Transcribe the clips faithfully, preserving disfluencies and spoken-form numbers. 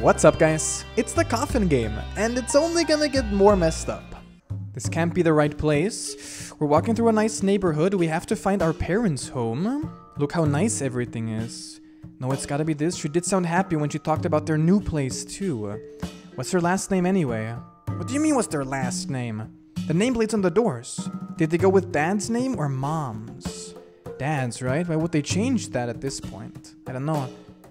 What's up, guys? It's the coffin game, and it's only gonna get more messed up. This can't be the right place. We're walking through a nice neighborhood. We have to find our parents' home. Look how nice everything is. No, it's gotta be this. She did sound happy when she talked about their new place, too. What's her last name, anyway? What do you mean, what's their last name? The nameplate's on the doors. Did they go with Dad's name or Mom's? Dad's, right? Why would they change that at this point? I don't know.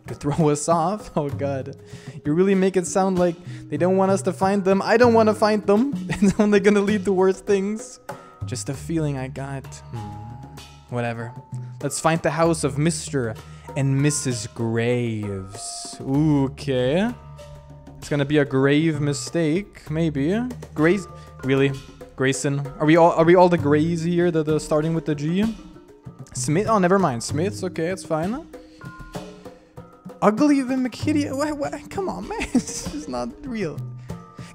To throw us off? Oh god. You really make it sound like they don't want us to find them. I don't want to find them. It's only gonna lead to worse things. Just a feeling I got. Hmm. Whatever. Let's find the house of Mister and Missus Graves. Ooh, okay. It's gonna be a grave mistake, maybe. Grace? Really? Grayson? Are we all are we all the Grays here? The, the starting with the G? Smith? Oh, never mind. Smith's okay. It's fine. Ugly than McKitty? What, what? Come on, man. This is not real.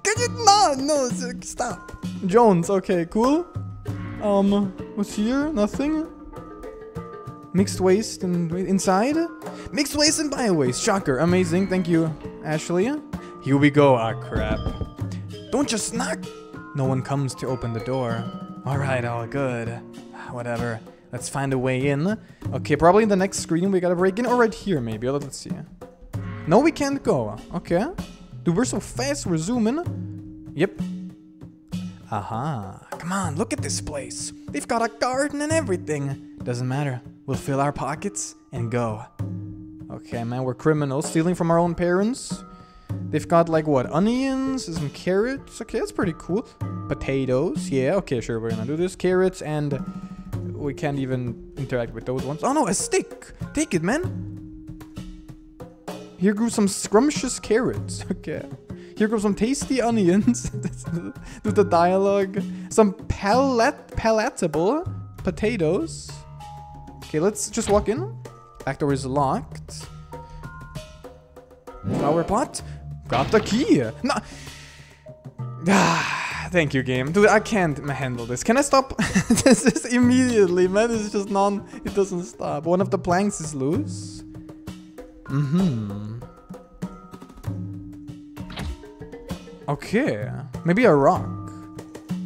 Can you? No, no, stop. Jones, okay, cool. Um, what's here? Nothing. Mixed waste and inside? Mixed waste and bio-waste. Shocker. Amazing. Thank you, Ashley. Here we go. Ah, crap. Don't just knock. No one comes to open the door. All right, all good. Whatever. Let's find a way in. Okay, probably in the next screen we gotta break in, or right here maybe. Let's see. No, we can't go. Okay. Dude, we're so fast, we're zooming. Yep. Aha. Come on, look at this place. They've got a garden and everything. Doesn't matter. We'll fill our pockets and go. Okay, man, we're criminals, stealing from our own parents. They've got like, what, onions, some carrots. Okay, that's pretty cool. Potatoes, yeah, okay, sure, we're gonna do this. Carrots and... we can't even interact with those ones. Oh no, a stick! Take it, man! Here grew some scrumptious carrots. Okay. Here grew some tasty onions. Do the dialogue. Some palat palatable potatoes. Okay, let's just walk in. Back door is locked. Flower pot. Got the key! No! Ah! Thank you, game. Dude, I can't handle this. Can I stop? This is immediately, man. It's just non... it doesn't stop. One of the planks is loose. Mm-hmm. Okay. Maybe a rock.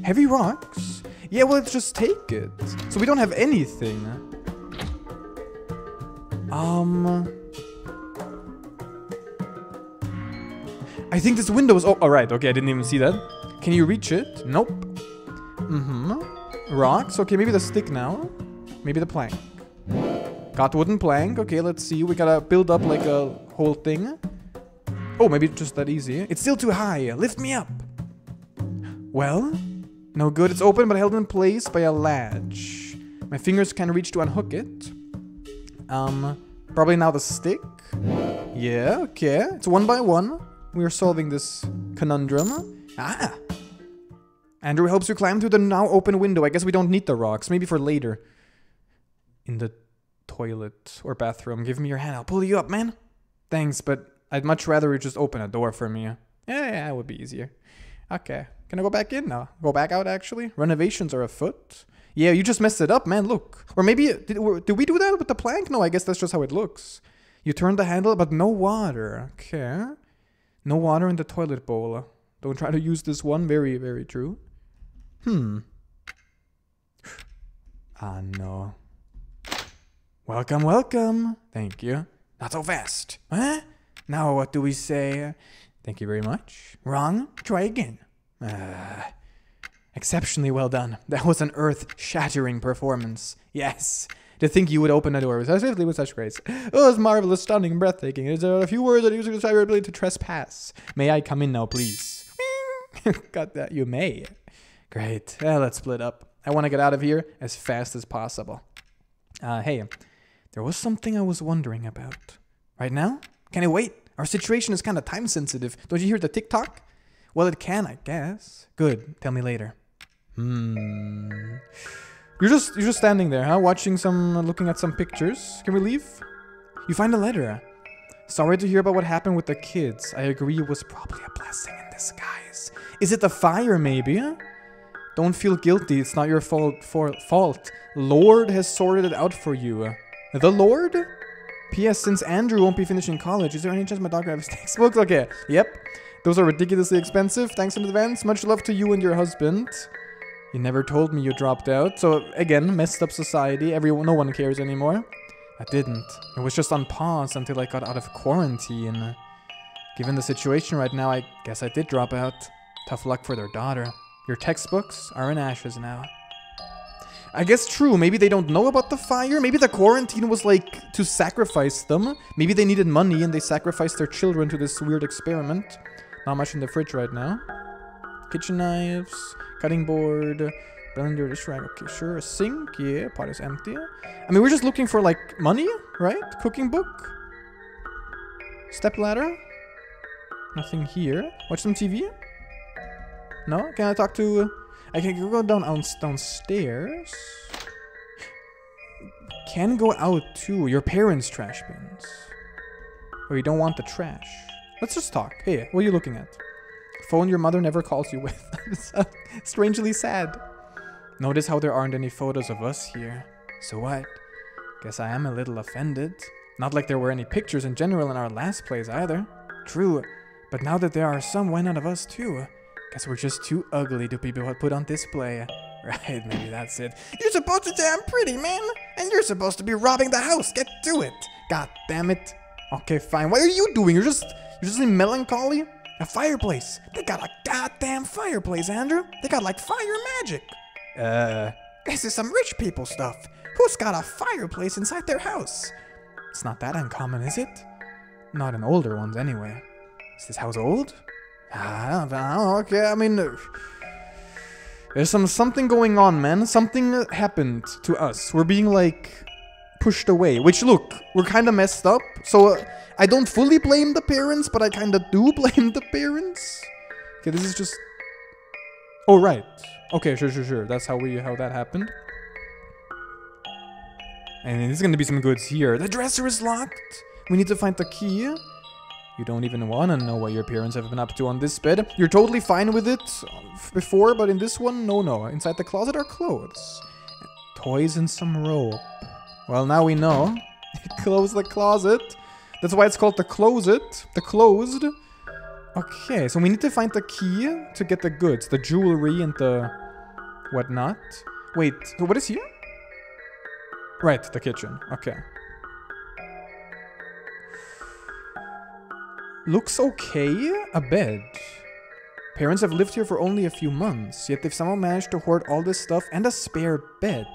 Heavy rocks? Yeah, well, let's just take it. So we don't have anything. Um... I think this window is... oh, alright. Okay, I didn't even see that. Can you reach it? Nope. Mm-hmm. Rocks. Okay, maybe the stick now. Maybe the plank. Got wooden plank. Okay, let's see. We gotta build up like a whole thing. Oh, maybe just that easy. It's still too high. Lift me up. Well, no good. It's open but held in place by a latch. My fingers can't reach to unhook it. Um, probably now the stick. Yeah, okay. It's one by one. We're solving this conundrum. Ah! Andrew helps you climb through the now open window. I guess we don't need the rocks. Maybe for later. In the toilet or bathroom. Give me your hand. I'll pull you up, man. Thanks, but I'd much rather you just open a door for me. Yeah, yeah, it would be easier. Okay. Can I go back in now? Go back out, actually? Renovations are afoot. Yeah, you just messed it up, man. Look. Or maybe... Did, did we do that with the plank? No, I guess that's just how it looks. You turn the handle, but no water. Okay. No water in the toilet bowl. Don't try to use this one. Very, very true. Hmm. Ah, no. Welcome, welcome. Thank you. Not so fast. Huh? Now what do we say? Thank you very much. Wrong. Try again. Uh, exceptionally well done. That was an earth-shattering performance. Yes. To think you would open a door with such grace. It was marvelous, stunning, breathtaking. Is there a few words that you describe your ability to trespass? May I come in now, please? Got that. You may. Great. Well, let's split up. I want to get out of here as fast as possible. Uh, hey, there was something I was wondering about. Right now? Can it wait? Our situation is kind of time sensitive. Don't you hear the tick-tock? Well, it can, I guess. Good. Tell me later. Hmm. You're just you're just standing there, huh? Watching some, looking at some pictures. Can we leave? You find a letter. Sorry to hear about what happened with the kids. I agree it was probably a blessing in disguise. Is it the fire, maybe? Don't feel guilty. It's not your fault. For fault. Lord has sorted it out for you. The Lord? P S Since Andrew won't be finishing college, is there any chance my doctor has textbooks? Okay, yep. Those are ridiculously expensive. Thanks in advance. Much love to you and your husband. You never told me you dropped out. So again, messed up society. Everyone, no one cares anymore. I didn't. It was just on pause until I got out of quarantine. Given the situation right now, I guess I did drop out. Tough luck for their daughter. Your textbooks are in ashes now. I guess true, maybe they don't know about the fire, maybe the quarantine was like to sacrifice them. Maybe they needed money and they sacrificed their children to this weird experiment. Not much in the fridge right now. Kitchen knives, cutting board, blender, dish rag, okay sure, a sink, yeah, pot is empty. I mean, we're just looking for like money, right? Cooking book? Step ladder? Nothing here. Watch some T V? No? Can I talk to... I can go down downstairs. Can go out too. Your parents' trash bins. Or you don't want the trash. Let's just talk. Hey, what are you looking at? Phone your mother never calls you with. Strangely sad. Notice how there aren't any photos of us here. So what? Guess I am a little offended. Not like there were any pictures in general in our last place either. True, but now that there are some, why not of us too? Guess we're just too ugly to be put on display. Right, maybe that's it. You're supposed to say I'm pretty, man! And you're supposed to be robbing the house! Get to it! God damn it! Okay, fine. What are you doing? You're just... You're just in melancholy? A fireplace! They got a goddamn fireplace, Andrew! They got, like, fire magic! Uh... This is some rich people stuff! Who's got a fireplace inside their house? It's not that uncommon, is it? Not in older ones, anyway. Is this house old? Ah, uh, okay, I mean... Uh, there's some something going on, man. Something happened to us. We're being, like, pushed away. Which, look, we're kind of messed up. So, uh, I don't fully blame the parents, but I kind of do blame the parents. Okay, this is just... Oh, right. Okay, sure, sure, sure. That's how we how that happened. And there's gonna be some goods here. The dresser is locked. We need to find the key. You don't even want to know what your parents have been up to on this bed. You're totally fine with it before, but in this one, no, no. Inside the closet are clothes. Toys and some rope. Well, now we know. Close the closet. That's why it's called the closet. The closed. Okay, so we need to find the key to get the goods. The jewelry and the whatnot. Wait, so what is here? Right, the kitchen. Okay. Looks okay. A bed. Parents have lived here for only a few months, yet they've somehow managed to hoard all this stuff and a spare bed.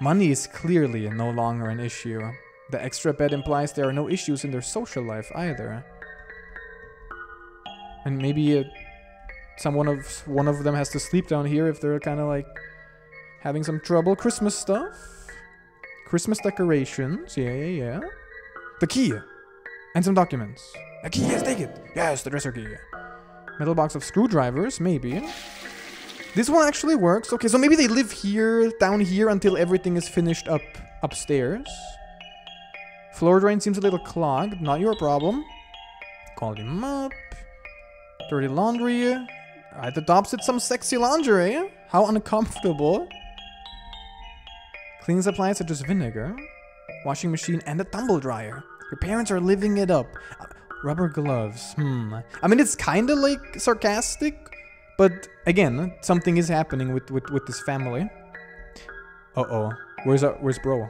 Money is clearly no longer an issue. The extra bed implies there are no issues in their social life either. And maybe uh, someone of one of them has to sleep down here if they're kind of like having some trouble. Christmas stuff. Christmas decorations. Yeah, yeah, yeah. The key. And some documents. A key, yes, take it! Yes, the dresser key. Metal box of screwdrivers, maybe. This one actually works. Okay, so maybe they live here, down here, until everything is finished up upstairs. Floor drain seems a little clogged. Not your problem. Call him up. Dirty laundry. At the top sits some sexy lingerie. How uncomfortable. Cleaning supplies such as vinegar. Washing machine and a tumble dryer. Your parents are living it up. Rubber gloves, hmm. I mean, it's kind of like sarcastic, but again, something is happening with, with, with this family. Uh-oh. Where's uh, where's bro?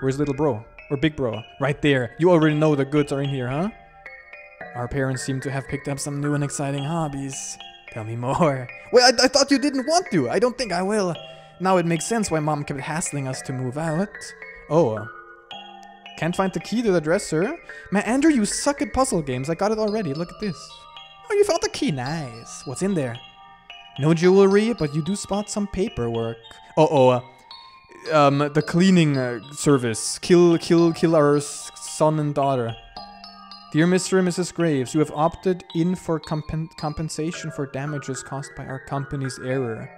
Where's little bro? Or big bro? Right there. You already know the goods are in here, huh? Our parents seem to have picked up some new and exciting hobbies. Tell me more. Well, I, I thought you didn't want to. I don't think I will. Now it makes sense why mom kept hassling us to move out. Oh, uh, can't find the key to the dresser. Man, Andrew, you suck at puzzle games. I got it already. Look at this. Oh, you found the key. Nice. What's in there? No jewelry, but you do spot some paperwork. Uh-oh. Uh, um, the cleaning uh, service. Kill, kill, kill our son and daughter. Dear Mister and Missus Graves, you have opted in for compen compensation for damages caused by our company's error.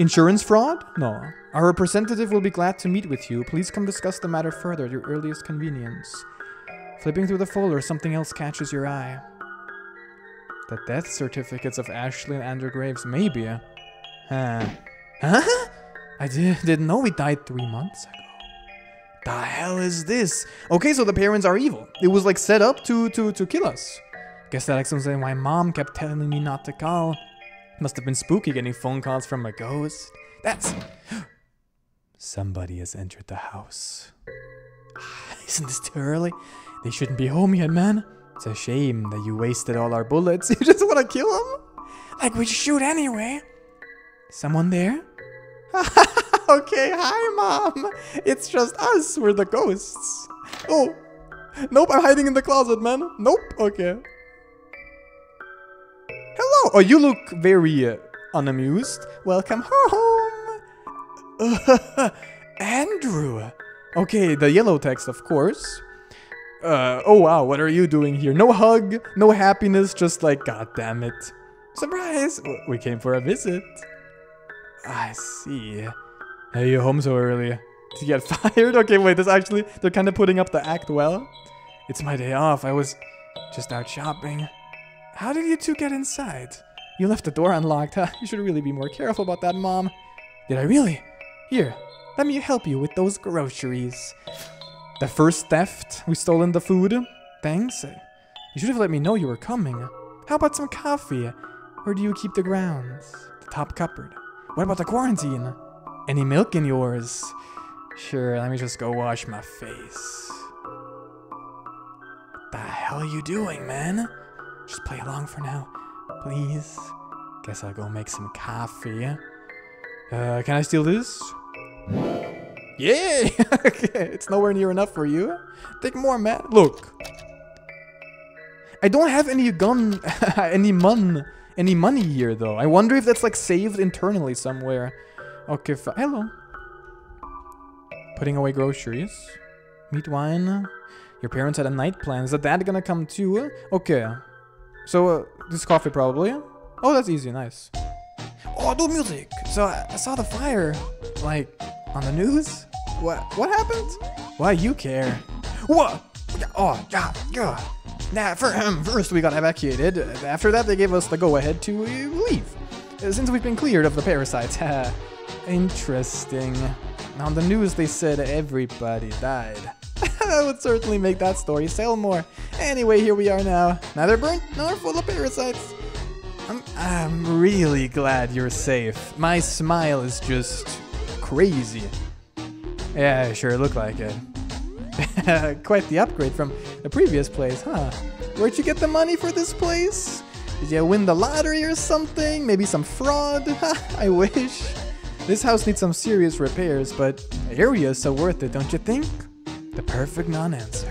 Insurance fraud? No. Our representative will be glad to meet with you. Please come discuss the matter further at your earliest convenience. Flipping through the folder, something else catches your eye. The death certificates of Ashley and Andrew Graves, maybe. Huh? Huh? I did, didn't know we died three months ago. The hell is this? Okay, so the parents are evil. It was like set up to to to kill us. Guess that explains why mom kept telling me not to call. Must have been spooky getting phone calls from a ghost. That's... Somebody has entered the house. Isn't this too early? They shouldn't be home yet, man. It's a shame that you wasted all our bullets. You just want to kill them? Like we shoot anyway. Someone there? Okay, hi, Mom. It's just us. We're the ghosts. Oh. Nope, I'm hiding in the closet, man. Nope. Okay. Hello. Oh, you look very uh, unamused. Welcome home. Uh, Andrew. Okay, the yellow text, of course. Uh, oh, wow. What are you doing here? No hug. No happiness. Just like, God damn it. Surprise. We came for a visit. I see. Are you home so early? Did you get fired? Okay, wait, this actually... They're kind of putting up the act well. It's my day off. I was just out shopping. How did you two get inside? You left the door unlocked, huh? You should really be more careful about that, Mom. Did I really? Here, let me help you with those groceries. The first theft. We stolen the food. Thanks. You should have let me know you were coming. How about some coffee? Where do you keep the grounds? The top cupboard. What about the quarantine? Any milk in yours? Sure, let me just go wash my face. What the hell are you doing, man? Just play along for now, please. Guess I'll go make some coffee. Uh, can I steal this? Yeah! Okay, it's nowhere near enough for you. Take more, man. Look. I don't have any gun, any mon, any money here, though. I wonder if that's like saved internally somewhere. Okay, hello. Putting away groceries. Meat wine. Your parents had a night plan. Is the dad gonna come too? Okay. So, uh, this coffee probably. Oh, that's easy. Nice. Oh, do music. So, I, I saw the fire. Like, on the news? What What happened? Why you care? What? Oh, God. God. Nah, for, um, first we got evacuated. After that, they gave us the go-ahead to leave. Since we've been cleared of the parasites. Interesting. On the news they said everybody died. That would certainly make that story sell more. Anyway, here we are now. Neither burnt nor full of parasites. I'm, I'm really glad you're safe. My smile is just crazy. Yeah, sure, look like it. Quite the upgrade from the previous place, huh? Where'd you get the money for this place? Did you win the lottery or something? Maybe some fraud? I wish. This house needs some serious repairs, but the area is so worth it, don't you think? The perfect non-answer.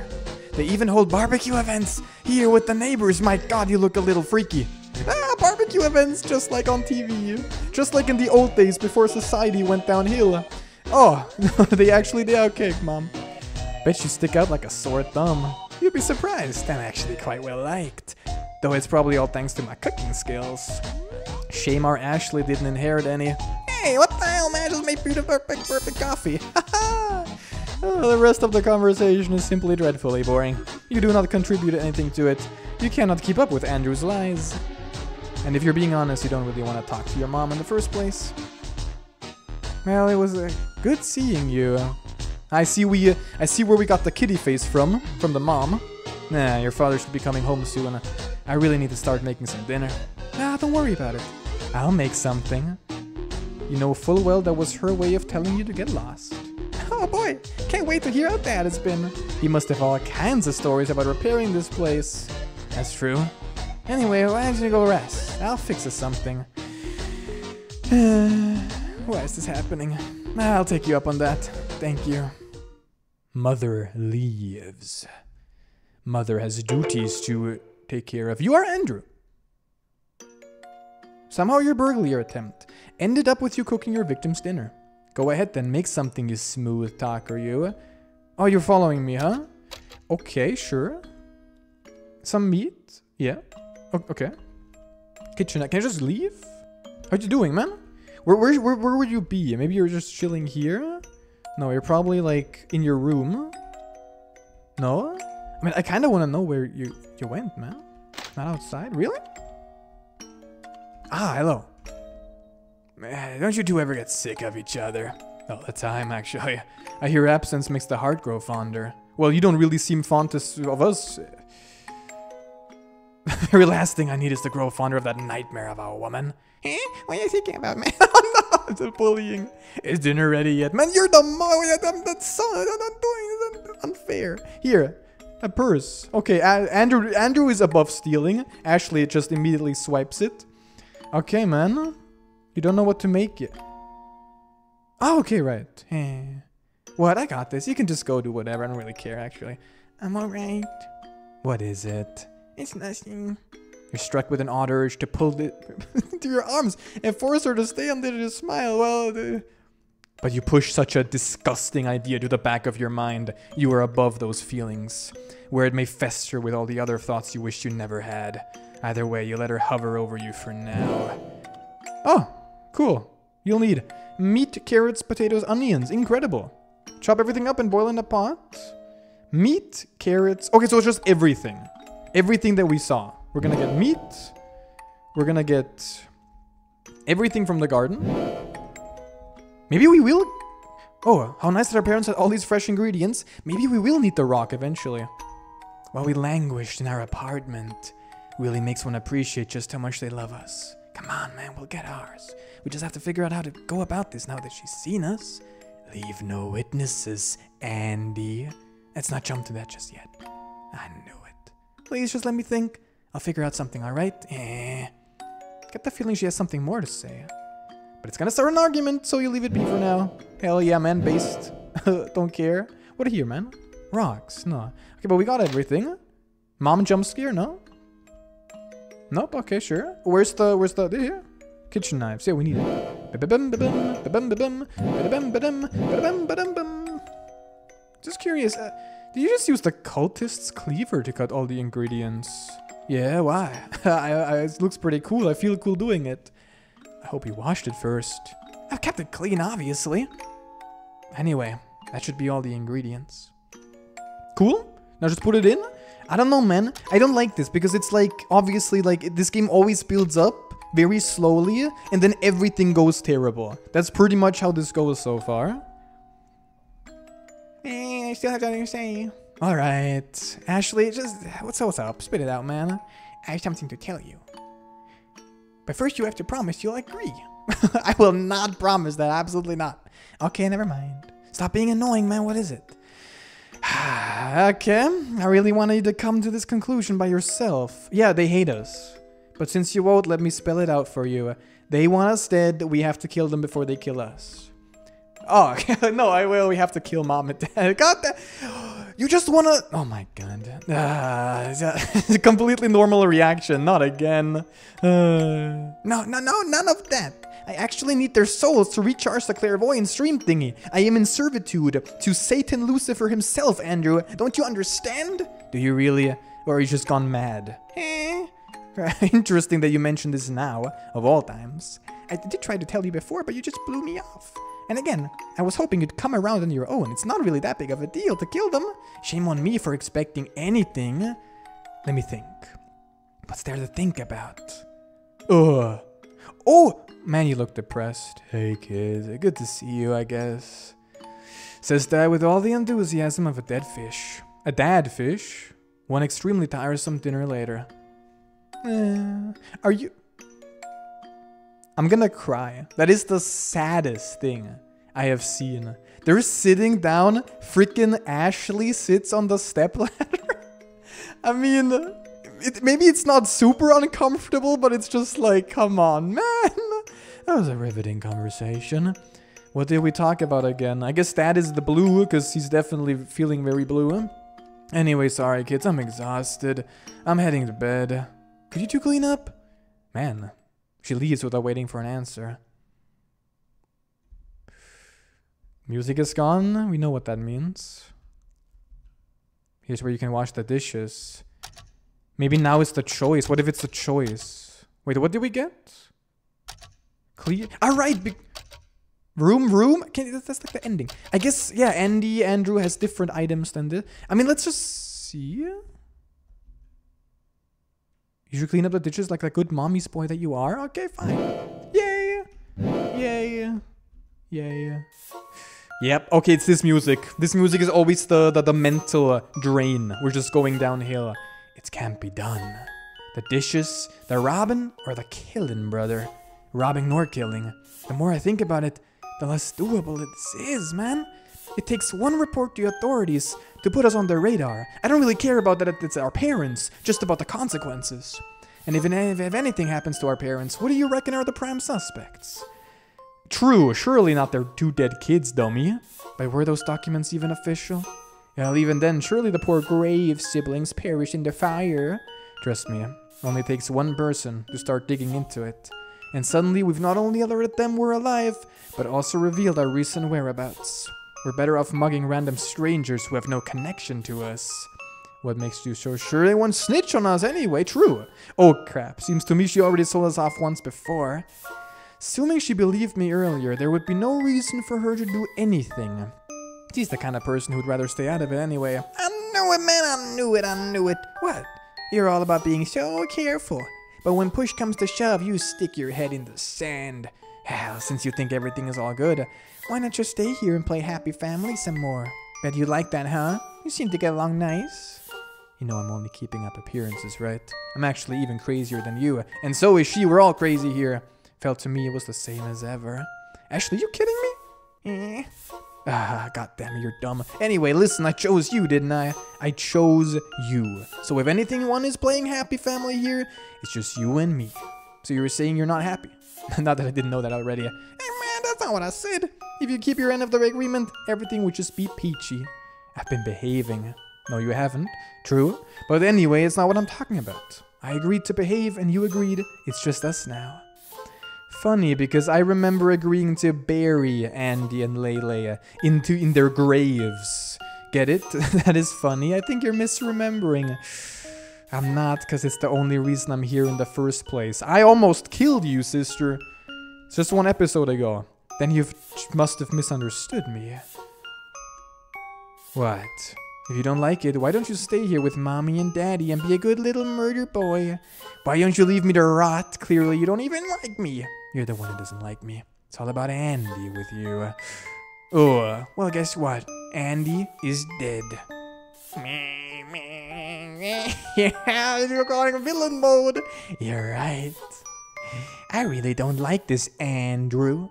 They even hold barbecue events here with the neighbors. My God, you look a little freaky. Ah, barbecue events just like on T V. Just like in the old days before society went downhill. Oh, they actually did outkick, Mom. Bet you stick out like a sore thumb. You'd be surprised. I'm actually quite well liked. Though it's probably all thanks to my cooking skills. Shame our Ashley didn't inherit any. Hey, what the hell, man? I just made beautiful, perfect, perfect coffee. Oh, the rest of the conversation is simply dreadfully boring. You do not contribute anything to it. You cannot keep up with Andrew's lies. And if you're being honest, you don't really want to talk to your mom in the first place. Well, it was uh, good seeing you. I see we, uh, I see where we got the kitty face from, from the mom. Nah, your father should be coming home soon. I really need to start making some dinner. Nah, don't worry about it. I'll make something. You know full well that was her way of telling you to get lost. Oh boy, can't wait to hear how bad it's been. He must have all kinds of stories about repairing this place. That's true. Anyway, why don't you go rest? I'll fix us something. Why is this happening? I'll take you up on that. Thank you. Mother leaves. Mother has duties to take care of. You are Andrew. Somehow your burglary attempt ended up with you cooking your victim's dinner. Go ahead then, make something, you smooth talker, you. Oh, you're following me, huh? Okay, sure. Some meat? Yeah. O okay. Kitchenette, can I just leave? What are you doing, man? Where, where, where, where would you be? Maybe you're just chilling here? No, you're probably, like, in your room. No? I mean, I kind of want to know where you, you went, man. Not outside? Really? Ah, hello. Man, don't you two ever get sick of each other? Not the time, actually. I hear absence makes the heart grow fonder. Well, you don't really seem fond of us. The very last thing I need is to grow fonder of that nightmare of our woman. Eh? What are you thinking about, man? Oh no, it's a bullying. Is dinner ready yet? Man, you're the mom. That's so I'm doing unfair. Here, a purse. Okay, uh, Andrew Andrew is above stealing. Ashley just immediately swipes it. Okay, man. You don't know what to make yet. Oh, okay, right. Hey. What? I got this. You can just go do whatever. I don't really care, actually. I'm alright. What is it? It's nothing. You're struck with an odd urge to pull it into your arms and force her to stay under the smile. Well, the... But you push such a disgusting idea to the back of your mind. You are above those feelings, where it may fester with all the other thoughts you wish you never had. Either way, you let her hover over you for now. Oh, cool. You'll need meat, carrots, potatoes, onions. Incredible. Chop everything up and boil in a pot. Meat, carrots. Okay, so it's just everything. Everything that we saw. We're gonna get meat. We're gonna get everything from the garden. Maybe we will... Oh, how nice that our parents had all these fresh ingredients. Maybe we will need the rock eventually. While we languished in our apartment, really makes one appreciate just how much they love us. Come on, man, we'll get ours. We just have to figure out how to go about this now that she's seen us. Leave no witnesses, Andy. Let's not jump to that just yet. I knew it. Please, just let me think. I'll figure out something, alright? Eh. Got the feeling she has something more to say. But it's gonna start an argument, so you leave it be for now. Hell yeah, man, based. Don't care. What are here, man? Rocks, no. Okay, but we got everything. Mom jump scare, no? Nope, okay, sure. Where's the, where's the, here? Kitchen knives, yeah, we need it. Just curious, uh... did you just use the cultist's cleaver to cut all the ingredients? Yeah, why? I, I, it looks pretty cool. I feel cool doing it. I hope you washed it first. I've kept it clean, obviously. Anyway, that should be all the ingredients. Cool? Now just put it in? I don't know, man. I don't like this because it's like, obviously, like, this game always builds up very slowly and then everything goes terrible. That's pretty much how this goes so far. I still have nothing to say. Alright. Ashley, just... What's, what's up? Spit it out, man. I have something to tell you. But first you have to promise you'll agree. I will not promise that. Absolutely not. Okay, never mind. Stop being annoying, man. What is it? Okay. I really wanted you to come to this conclusion by yourself. Yeah, they hate us. But since you won't, let me spell it out for you. They want us dead. We have to kill them before they kill us. Oh, no, I will. We have to kill mom and dad. God damn. You just want to... Oh, my God. Uh, it's a completely normal reaction. Not again. Uh... No, no, no, none of that. I actually need their souls to recharge the clairvoyant stream thingy. I am in servitude to Satan Lucifer himself, Andrew. Don't you understand? Do you really? Or are you just gone mad? Eh? Interesting that you mentioned this now, of all times. I did try to tell you before, but you just blew me off. And again, I was hoping you'd come around on your own. It's not really that big of a deal to kill them. Shame on me for expecting anything. Let me think. What's there to think about? Ugh. Oh! Man, you look depressed. Hey, kid. Good to see you, I guess. Says Dad with all the enthusiasm of a dead fish. A dad fish? One extremely tiresome dinner later. Uh, are you... I'm gonna cry. That is the saddest thing I have seen. They're sitting down. Freaking Ashley sits on the stepladder. I mean, it, maybe it's not super uncomfortable, but it's just like, come on, man. That was a riveting conversation. What did we talk about again? I guess that is the blue, because he's definitely feeling very blue. Anyway, sorry, kids. I'm exhausted. I'm heading to bed. Could you two clean up? Man. She leaves without waiting for an answer. Music is gone. We know what that means. Here's where you can wash the dishes. Maybe now it's the choice. What if it's the choice? Wait, what did we get? Clear. All right. Be room, room. Can, that's like the ending. I guess, yeah, Andy, Andrew has different items than this. I mean, let's just see. You should clean up the dishes like a good mommy's boy that you are. Okay, fine. Yay! Yay! Yay! Yep, okay, it's this music. This music is always the, the, the mental drain. We're just going downhill. It can't be done. The dishes, the robbing or the killing, brother. Robbing nor killing. The more I think about it, the less doable it is, man. It takes one report to the authorities to put us on their radar. I don't really care about that it's our parents, just about the consequences. And if, if anything happens to our parents, what do you reckon are the prime suspects? True, surely not their two dead kids, dummy. But were those documents even official? Well, even then, surely the poor Grave siblings perished in the fire. Trust me, only takes one person to start digging into it. And suddenly we've not only alerted them we're alive, but also revealed our recent whereabouts. We're better off mugging random strangers who have no connection to us. What makes you so sure they won't snitch on us anyway? True. Oh crap, seems to me she already sold us off once before. Assuming she believed me earlier, there would be no reason for her to do anything. She's the kind of person who'd rather stay out of it anyway. I knew it, man, I knew it, I knew it. What? You're all about being so careful. But when push comes to shove, you stick your head in the sand. Hell, since you think everything is all good, why not just stay here and play happy family some more? Bet you like that, huh? You seem to get along nice. You know I'm only keeping up appearances, right? I'm actually even crazier than you. And so is she, we're all crazy here. Felt to me it was the same as ever. Ashley, you kidding me? Eh. Ah, goddamn, you're dumb. Anyway, listen, I chose you, didn't I? I chose you. So if anything one is playing happy family here, it's just you and me. So you were saying you're not happy? Not that I didn't know that already. Hey man, that's not what I said. If you keep your end of the agreement, everything would just be peachy. I've been behaving. No, you haven't. True. But anyway, it's not what I'm talking about. I agreed to behave and you agreed. It's just us now. Funny, because I remember agreeing to bury Andy and Leyley into in their graves. Get it? That is funny. I think you're misremembering. I'm not, because it's the only reason I'm here in the first place. I almost killed you, sister. It's just one episode ago. Then you must have misunderstood me. What? If you don't like it, why don't you stay here with mommy and daddy and be a good little murder boy? Why don't you leave me to rot? Clearly you don't even like me. You're the one who doesn't like me. It's all about Andy with you. Oh, well guess what? Andy is dead. Me, me, yeah, you're going villain mode. You're right. I really don't like this, Andrew.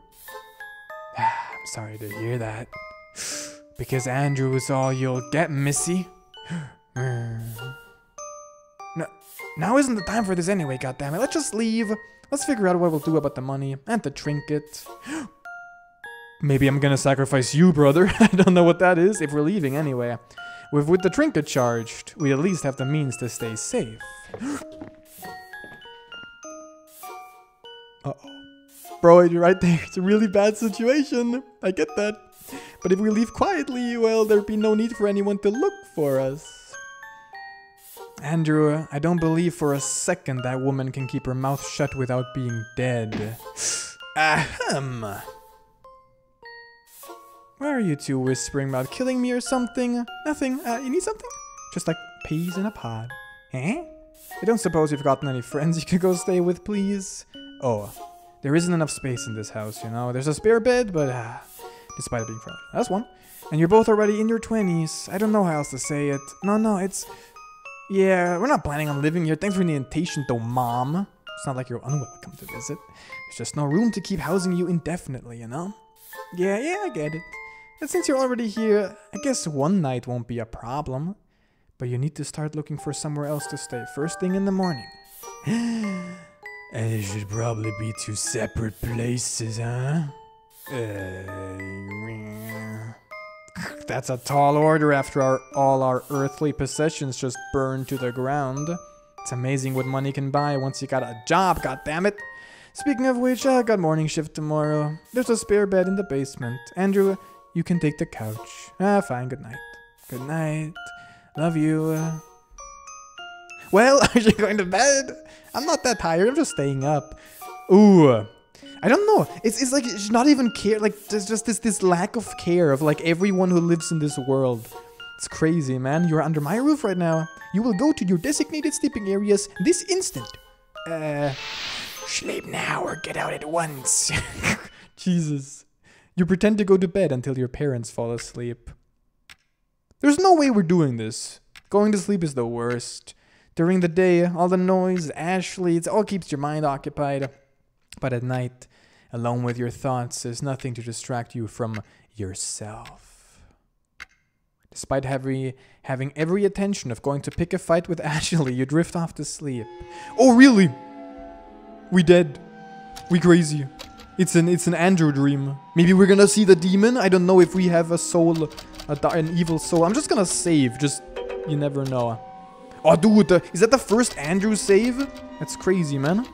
I'm sorry to hear that. Because Andrew is all you'll get, missy. No, now isn't the time for this anyway, goddammit. Let's just leave. Let's figure out what we'll do about the money and the trinket. Maybe I'm gonna sacrifice you, brother. I don't know what that is, if we're leaving anyway. With, with the trinket charged, we at least have the means to stay safe. Uh-oh. Bro, you're right there. It's a really bad situation. I get that. But if we leave quietly, well, there'd be no need for anyone to look for us. Andrew, I don't believe for a second that woman can keep her mouth shut without being dead. Ahem. Why are you two whispering about killing me or something? Nothing. Uh, you need something? Just like peas in a pod. Eh? I don't suppose you've gotten any friends you could go stay with, please? Oh, there isn't enough space in this house, you know? There's a spare bed, but... Uh, despite it being friendly. That's one. And you're both already in your twenties. I don't know how else to say it. No, no, it's... Yeah, we're not planning on living here. Thanks for the invitation, though, Mom. It's not like you're unwelcome to visit. There's just no room to keep housing you indefinitely, you know? Yeah, yeah, I get it. And since you're already here, I guess one night won't be a problem. But you need to start looking for somewhere else to stay first thing in the morning. And it should probably be two separate places, huh? Uh, that's a tall order after our, all our earthly possessions just burned to the ground. It's amazing what money can buy once you got a job, goddammit. Speaking of which, I got morning shift tomorrow. There's a spare bed in the basement. Andrew, you can take the couch. Ah, fine, good night. Good night. Love you. Well, are you going to bed? I'm not that tired, I'm just staying up. Ooh. I don't know. It's it's like it's not even care. Like there's just this this lack of care of like everyone who lives in this world. It's crazy, man. You're under my roof right now. You will go to your designated sleeping areas this instant. Uh, sleep now or get out at once. Jesus, You pretend to go to bed until your parents fall asleep. There's no way we're doing this. Going to sleep is the worst. During the day, all the noise, Ashley, it all keeps your mind occupied. But at night, alone with your thoughts, there's nothing to distract you from yourself. Despite every, having every intention of going to pick a fight with Ashley, you drift off to sleep. Oh, really? We dead. We crazy. It's an, it's an Andrew dream. Maybe we're gonna see the demon? I don't know if we have a soul, a, an evil soul. I'm just gonna save, just, you never know. Oh, dude, the, is that the first Andrew save? That's crazy, man.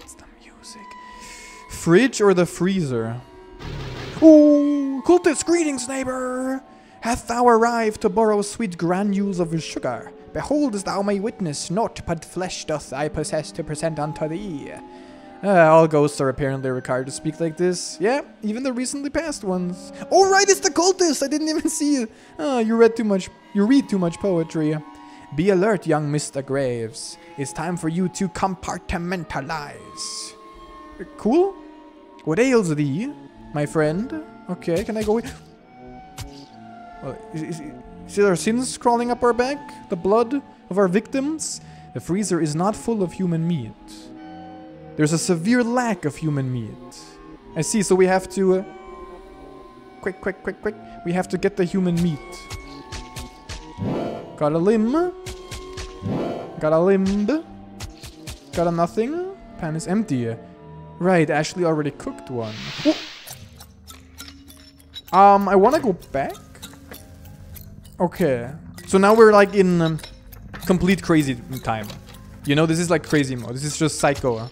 It's the music. Fridge or the freezer? Ooh, cultist greetings, neighbor! Hath thou arrived to borrow sweet granules of sugar? Behold, as thou may witness, naught but flesh doth I possess to present unto thee. Uh, all ghosts are apparently required to speak like this. Yeah, even the recently passed ones. Oh, right, it's the cultist! I didn't even see you! Oh, you read too much. You read too much poetry. Be alert, young Mister Graves. It's time for you to compartmentalize. Cool? What ails thee, my friend? Okay, can I go in? Well, is, is, is there sins crawling up our back? The blood of our victims? The freezer is not full of human meat. There's a severe lack of human meat. I see, so we have to... Uh, quick, quick, quick, quick. We have to get the human meat. Got a limb. Got a limb. Got a nothing. Pan is empty. Right, Ashley already cooked one. Ooh. Um, I want to go back. Okay. So now we're like in um, complete crazy time. You know, this is like crazy mode. This is just psycho.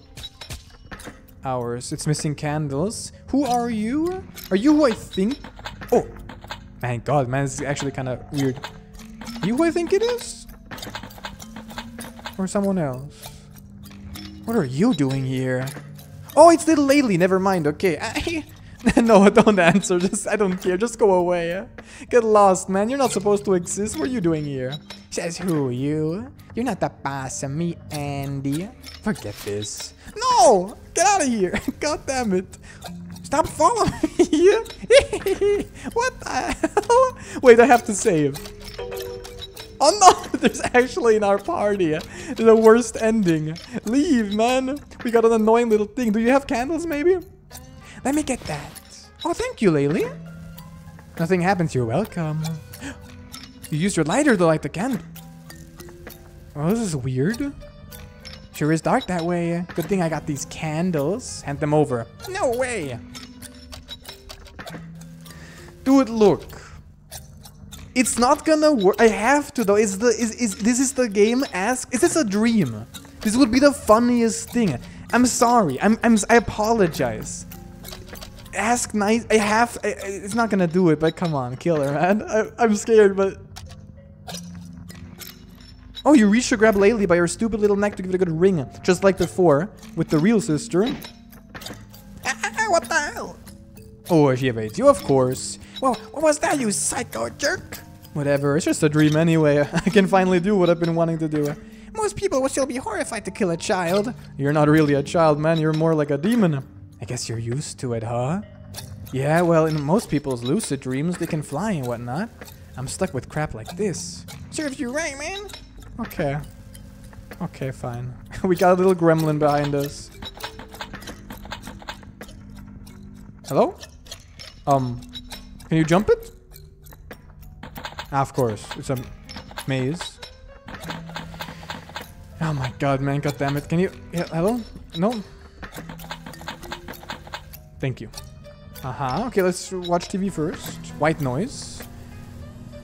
Hours. It's missing candles. Who are you? Are you who I think? Oh, thank God, man. This is actually kind of weird. Are you who I think it is? Or someone else? What are you doing here? Oh, it's little Leyley. Never mind. Okay. I no, don't answer. Just I don't care. Just go away. Get lost, man. You're not supposed to exist. What are you doing here? Says who, you? You're not the boss of me, Andy. Forget this. No! Get out of here! God damn it! Stop following me! What the hell? Wait, I have to save. Oh no! There's actually in our party the worst ending. Leave, man! We got an annoying little thing. Do you have candles, maybe? Let me get that. Oh, thank you, Leyley. Nothing happens. You're welcome. You used your lighter to light the candle. Oh, this is weird. Sure is dark that way. Good thing I got these candles. Hand them over. No way! Dude, look. It's not gonna work. I have to though. Is the is is this is the game? Ask. Is this a dream? This would be the funniest thing. I'm sorry. I'm I'm I apologize. Ask nice. I have. I, it's not gonna do it. But come on, kill her, man. I, I'm scared, but. Oh, you reached to grab Leyley by her stupid little neck to give it a good ring, just like before, with the real sister. Ah, what the hell? Oh, she evades you, of course. Well, what was that, you psycho jerk? Whatever, it's just a dream anyway. I can finally do what I've been wanting to do. Most people would still be horrified to kill a child. You're not really a child, man. You're more like a demon. I guess you're used to it, huh? Yeah, well, in most people's lucid dreams, they can fly and whatnot. I'm stuck with crap like this. Serves you right, man. Okay. Okay, fine. We got a little gremlin behind us. Hello? Um, can you jump it? Ah, of course. It's a maze. Oh my god, man. God damn it. Can you... Yeah, hello? No? Thank you. Uh-huh. Okay, let's watch T V first. White noise.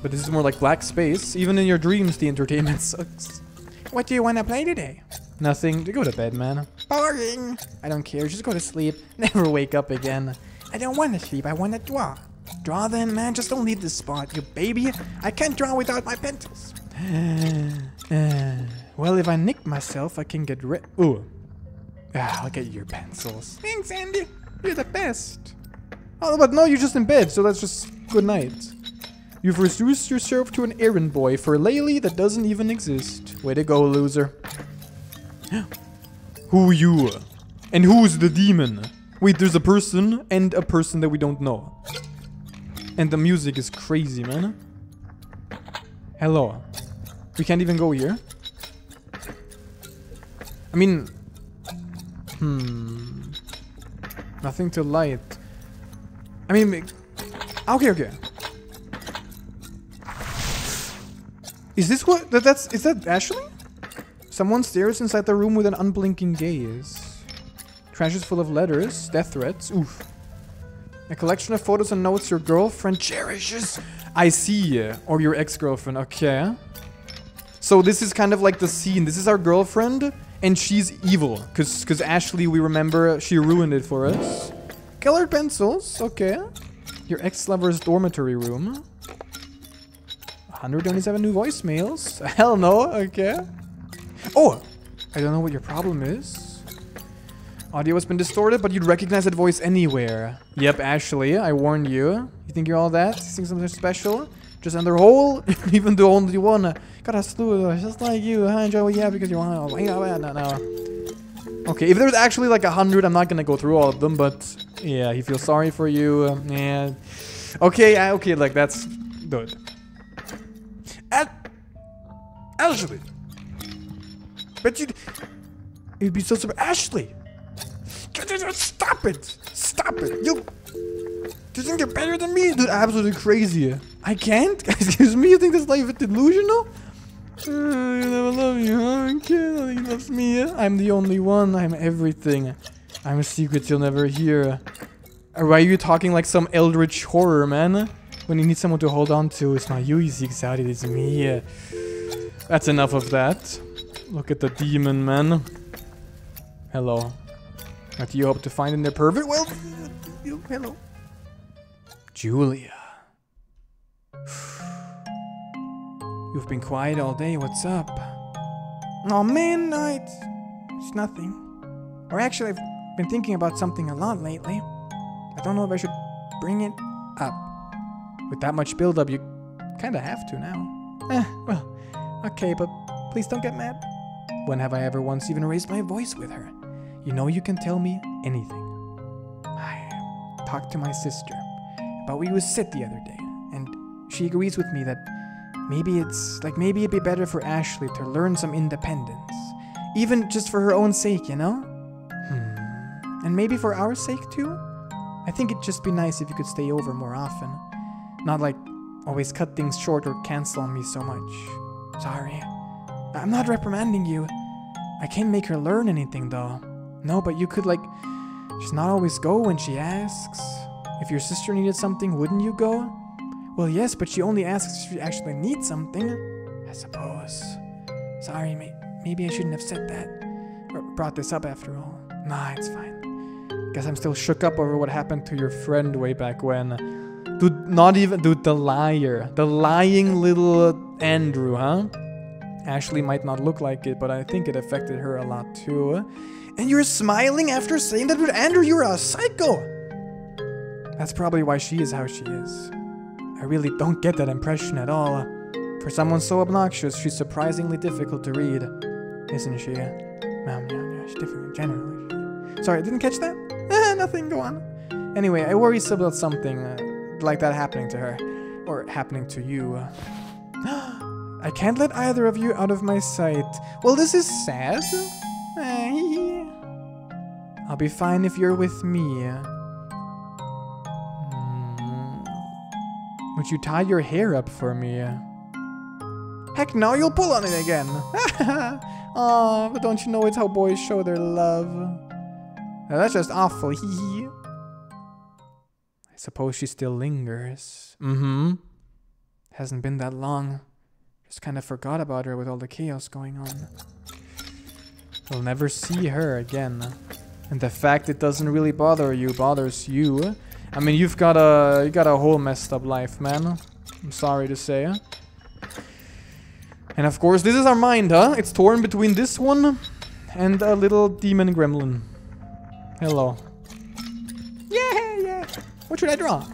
But this is more like black space. Even in your dreams, the entertainment sucks. What do you want to play today? Nothing. Go to bed, man. Boring. I don't care. Just go to sleep. Never wake up again. I don't want to sleep. I want to draw. Draw then, man. Just don't leave this spot, you baby. I can't draw without my pencils. Well, if I nick myself, I can get rid... Ooh. Ah, I'll get your pencils. Thanks, Andy. You're the best. Oh, but no, you're just in bed. So that's just good night. You've reduced yourself to an errand boy for Leyley that doesn't even exist. Way to go, loser. Who you? And who's the demon? Wait, there's a person and a person that we don't know. And the music is crazy, man. Hello. We can't even go here. I mean... Hmm... Nothing to light. I mean... Okay, okay. Is this what... That, that's... Is that Ashley? Someone stares inside the room with an unblinking gaze. Trashes full of letters. Death threats. Oof. A collection of photos and notes your girlfriend cherishes. I see. Or your ex-girlfriend. Okay. So this is kind of like the scene. This is our girlfriend. And she's evil. Because because Ashley, we remember, she ruined it for us. Colored pencils. Okay. Your ex-lover's dormitory room. one hundred twenty-seven new voicemails. Hell no. Okay. Oh! I don't know what your problem is. Audio has been distorted, but you'd recognize that voice anywhere. Yep, Ashley, I warned you. You think you're all that? You think something special? Just under hole? Even the only one. Got a slew, just like you. I enjoy what you have because you want to. No, no, no. Okay, if there's actually like a hundred, I'm not gonna go through all of them, but yeah, he feels sorry for you. Yeah. Okay, I, okay, like that's good. Ashley! But you'd, you'd be so surprised. Ashley! Stop it! Stop it! You, you think you're better than me? Dude, absolutely crazy. I can't? Excuse me? You think this life is delusional? Uh, you never love you, huh? Okay, he loves me. I'm the only one. I'm everything. I'm a secret you'll never hear. Why are you talking like some eldritch horror, man? When you need someone to hold on to, it's not you he's excited, it's me. That's enough of that. Look at the demon, man. Hello. What do you hope to find in their pervert? Well, you, hello. Julia. You've been quiet all day, what's up? Oh man, no, it's, it's nothing. Or actually, I've been thinking about something a lot lately. I don't know if I should bring it up. With that much build-up, you kinda have to now. Eh, well, okay, but please don't get mad. When have I ever once even raised my voice with her? You know you can tell me anything. I talked to my sister about where you was sit the other day, and she agrees with me that maybe it's like maybe it'd be better for Ashley to learn some independence, even just for her own sake, you know? Hmm. And maybe for our sake too? I think it'd just be nice if you could stay over more often, not like always cut things short or cancel on me so much. Sorry. I'm not reprimanding you. I can't make her learn anything, though. No, but you could, like, just not always go when she asks. If your sister needed something, wouldn't you go? Well, yes, but she only asks if she actually needs something, I suppose. Sorry, may maybe I shouldn't have said that. Or brought this up after all. Nah, it's fine. Guess I'm still shook up over what happened to your friend way back when. Dude, not even... Dude, the liar. The lying little Andrew, huh? Ashley might not look like it, but I think it affected her a lot too. And you're smiling after saying that with Andrew, you're a psycho! That's probably why she is how she is. I really don't get that impression at all. For someone so obnoxious, she's surprisingly difficult to read, isn't she? Mom, yeah, yeah, she's different generally. Sorry, I didn't catch that? Eh, nothing, go on. Anyway, I worry about something uh, like that happening to her. Or happening to you. I can't let either of you out of my sight. Well, this is sad. I'll be fine if you're with me. Would you tie your hair up for me? Heck no, you'll pull on it again. Oh, but don't you know it's how boys show their love? Now, that's just awful. I suppose she still lingers. Mm-hmm. Hasn't been that long. Just kind of forgot about her with all the chaos going on. We'll never see her again. And the fact it doesn't really bother you bothers you. I mean, you've got a you got a whole messed up life, man. I'm sorry to say. And of course, this is our mind, huh? It's torn between this one and a little demon gremlin. Hello. Yeah, yeah. What should I draw?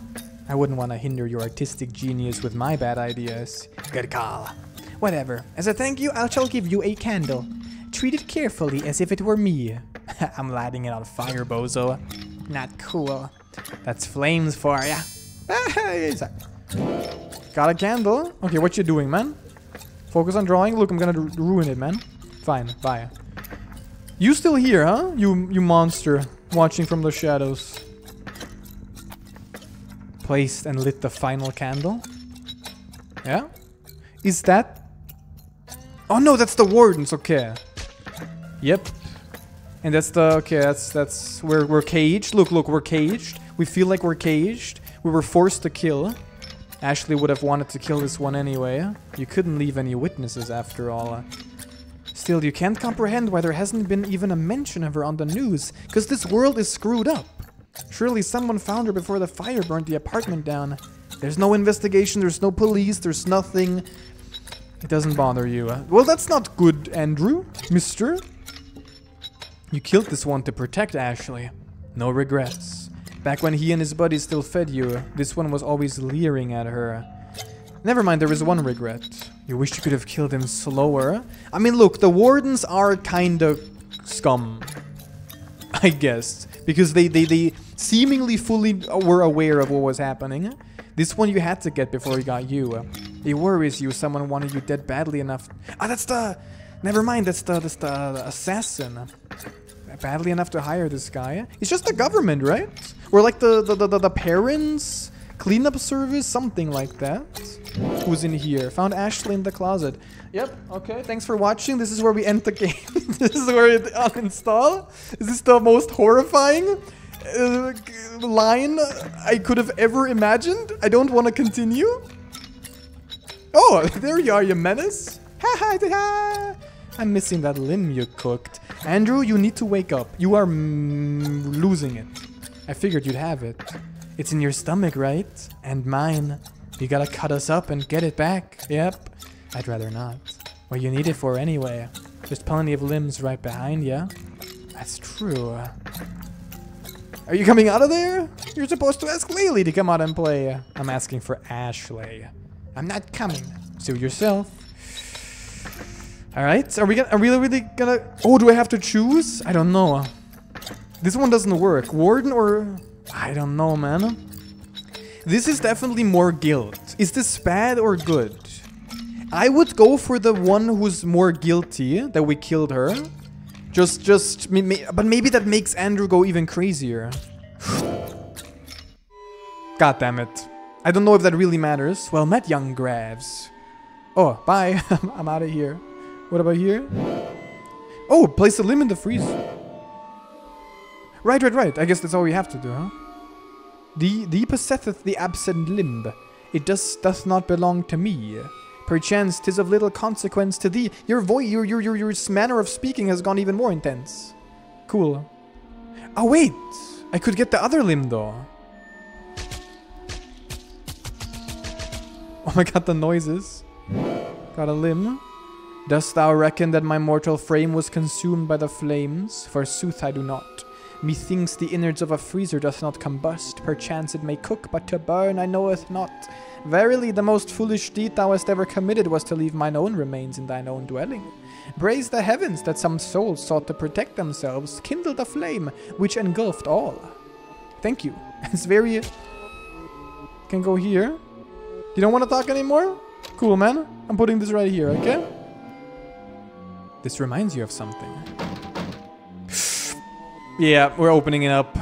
I wouldn't want to hinder your artistic genius with my bad ideas. Good call. Whatever. As a thank you, I shall give you a candle. Treat it carefully as if it were me. I'm lighting it on fire, bozo. Not cool. That's flames for ya. Got a candle. Okay, what you doing, man? Focus on drawing. Look, I'm gonna ruin it, man. Fine, bye. You still here, huh? You, you monster. Watching from the shadows. Placed and lit the final candle. Yeah? Is that... Oh no, that's the warden's, okay. Yep. And that's the... Okay, that's... that's where we're caged. Look, look, we're caged. We feel like we're caged. We were forced to kill. Ashley would have wanted to kill this one anyway. You couldn't leave any witnesses after all. Still, you can't comprehend why there hasn't been even a mention of her on the news. Because this world is screwed up. Surely someone found her before the fire burned the apartment down. There's no investigation, there's no police, there's nothing. It doesn't bother you. Well, that's not good, Andrew. Mister? You killed this one to protect Ashley. No regrets. Back when he and his buddies still fed you, this one was always leering at her. Never mind, there is one regret. You wish you could have killed him slower. I mean, look, the wardens are kinda scum. I guess. Because they, they, they seemingly fully were aware of what was happening. This one you had to get before he got you. It worries you someone wanted you dead badly enough. Ah, that's the... Never mind, that's the, that's the assassin. Badly enough to hire this guy. It's just the government, right? Or like the, the, the, the parents? Cleanup service? Something like that. Who's in here? Found Ashley in the closet. Yep, okay. Thanks for watching. This is where we end the game. This is where it uninstall. Is this the most horrifying uh, line I could have ever imagined? I don't want to continue. Oh, there you are, you menace. Ha ha ha. I'm missing that limb you cooked. Andrew, you need to wake up. You are mm, losing it. I figured you'd have it. It's in your stomach, right? And mine. You gotta cut us up and get it back. Yep. I'd rather not. What you need it for anyway. There's plenty of limbs right behind ya. That's true. Are you coming out of there? You're supposed to ask Leyley to come out and play. I'm asking for Ashley. I'm not coming. Sue yourself. Alright, are we gonna- are we really gonna- Oh, do I have to choose? I don't know. This one doesn't work. Warden or- I don't know, man. This is definitely more guilt. Is this bad or good? I would go for the one who's more guilty, that we killed her. Just- just- but maybe that makes Andrew go even crazier. God damn it. I don't know if that really matters. Well met, young Graves. Oh, bye. I'm out of here. What about here? Oh, place the limb in the freezer. Right, right, right. I guess that's all we have to do, huh? The, the possesseth the absent limb. It does, doth not belong to me. Perchance, tis of little consequence to thee. Your voice, your, your, your, your manner of speaking has gone even more intense. Cool. Oh, wait. I could get the other limb, though. Oh my god, the noises. Got a limb. Dost thou reckon that my mortal frame was consumed by the flames? Forsooth I do not. Methinks the innards of a freezer doth not combust. Perchance it may cook, but to burn I knoweth not. Verily the most foolish deed thou hast ever committed was to leave mine own remains in thine own dwelling. Praise the heavens that some souls sought to protect themselves, kindled a flame which engulfed all. Thank you. It's very... Can go here. You don't want to talk anymore? Cool, man. I'm putting this right here, okay? This reminds you of something. Yeah, we're opening it up.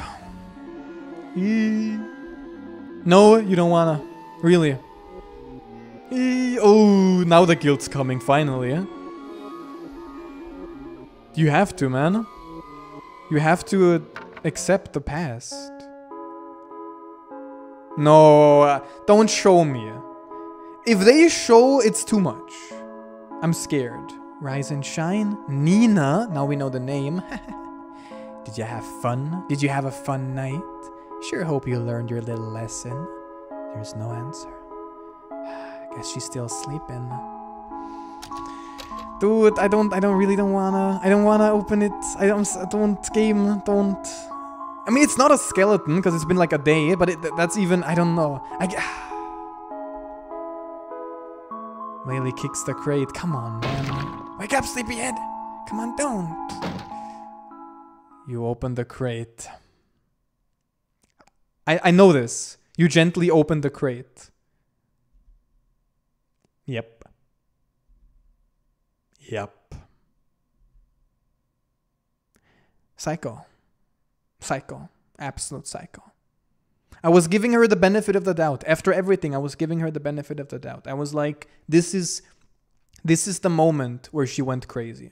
Eee. No, you don't wanna. Really. Eee. Oh, now the guilt's coming, finally. Eh? You have to, man. You have to uh, accept the past. No, uh, don't show me. If they show, it's too much. I'm scared. Rise and shine. Nina. Now we know the name. Did you have fun? Did you have a fun night? Sure hope you learned your little lesson. There's no answer. I guess she's still sleeping. Dude, I don't, I don't really don't wanna, I don't wanna open it. I don't, I don't game, don't. I mean, it's not a skeleton because it's been like a day, but it, that's even, I don't know. I, Leyley kicks the crate. Come on, man. Wake up, sleepyhead! Come on, don't! You open the crate. I, I know this. You gently open the crate. Yep. Yep. Psycho. Psycho. Absolute psycho. I was giving her the benefit of the doubt. After everything, I was giving her the benefit of the doubt. I was like, this is, this is the moment where she went crazy.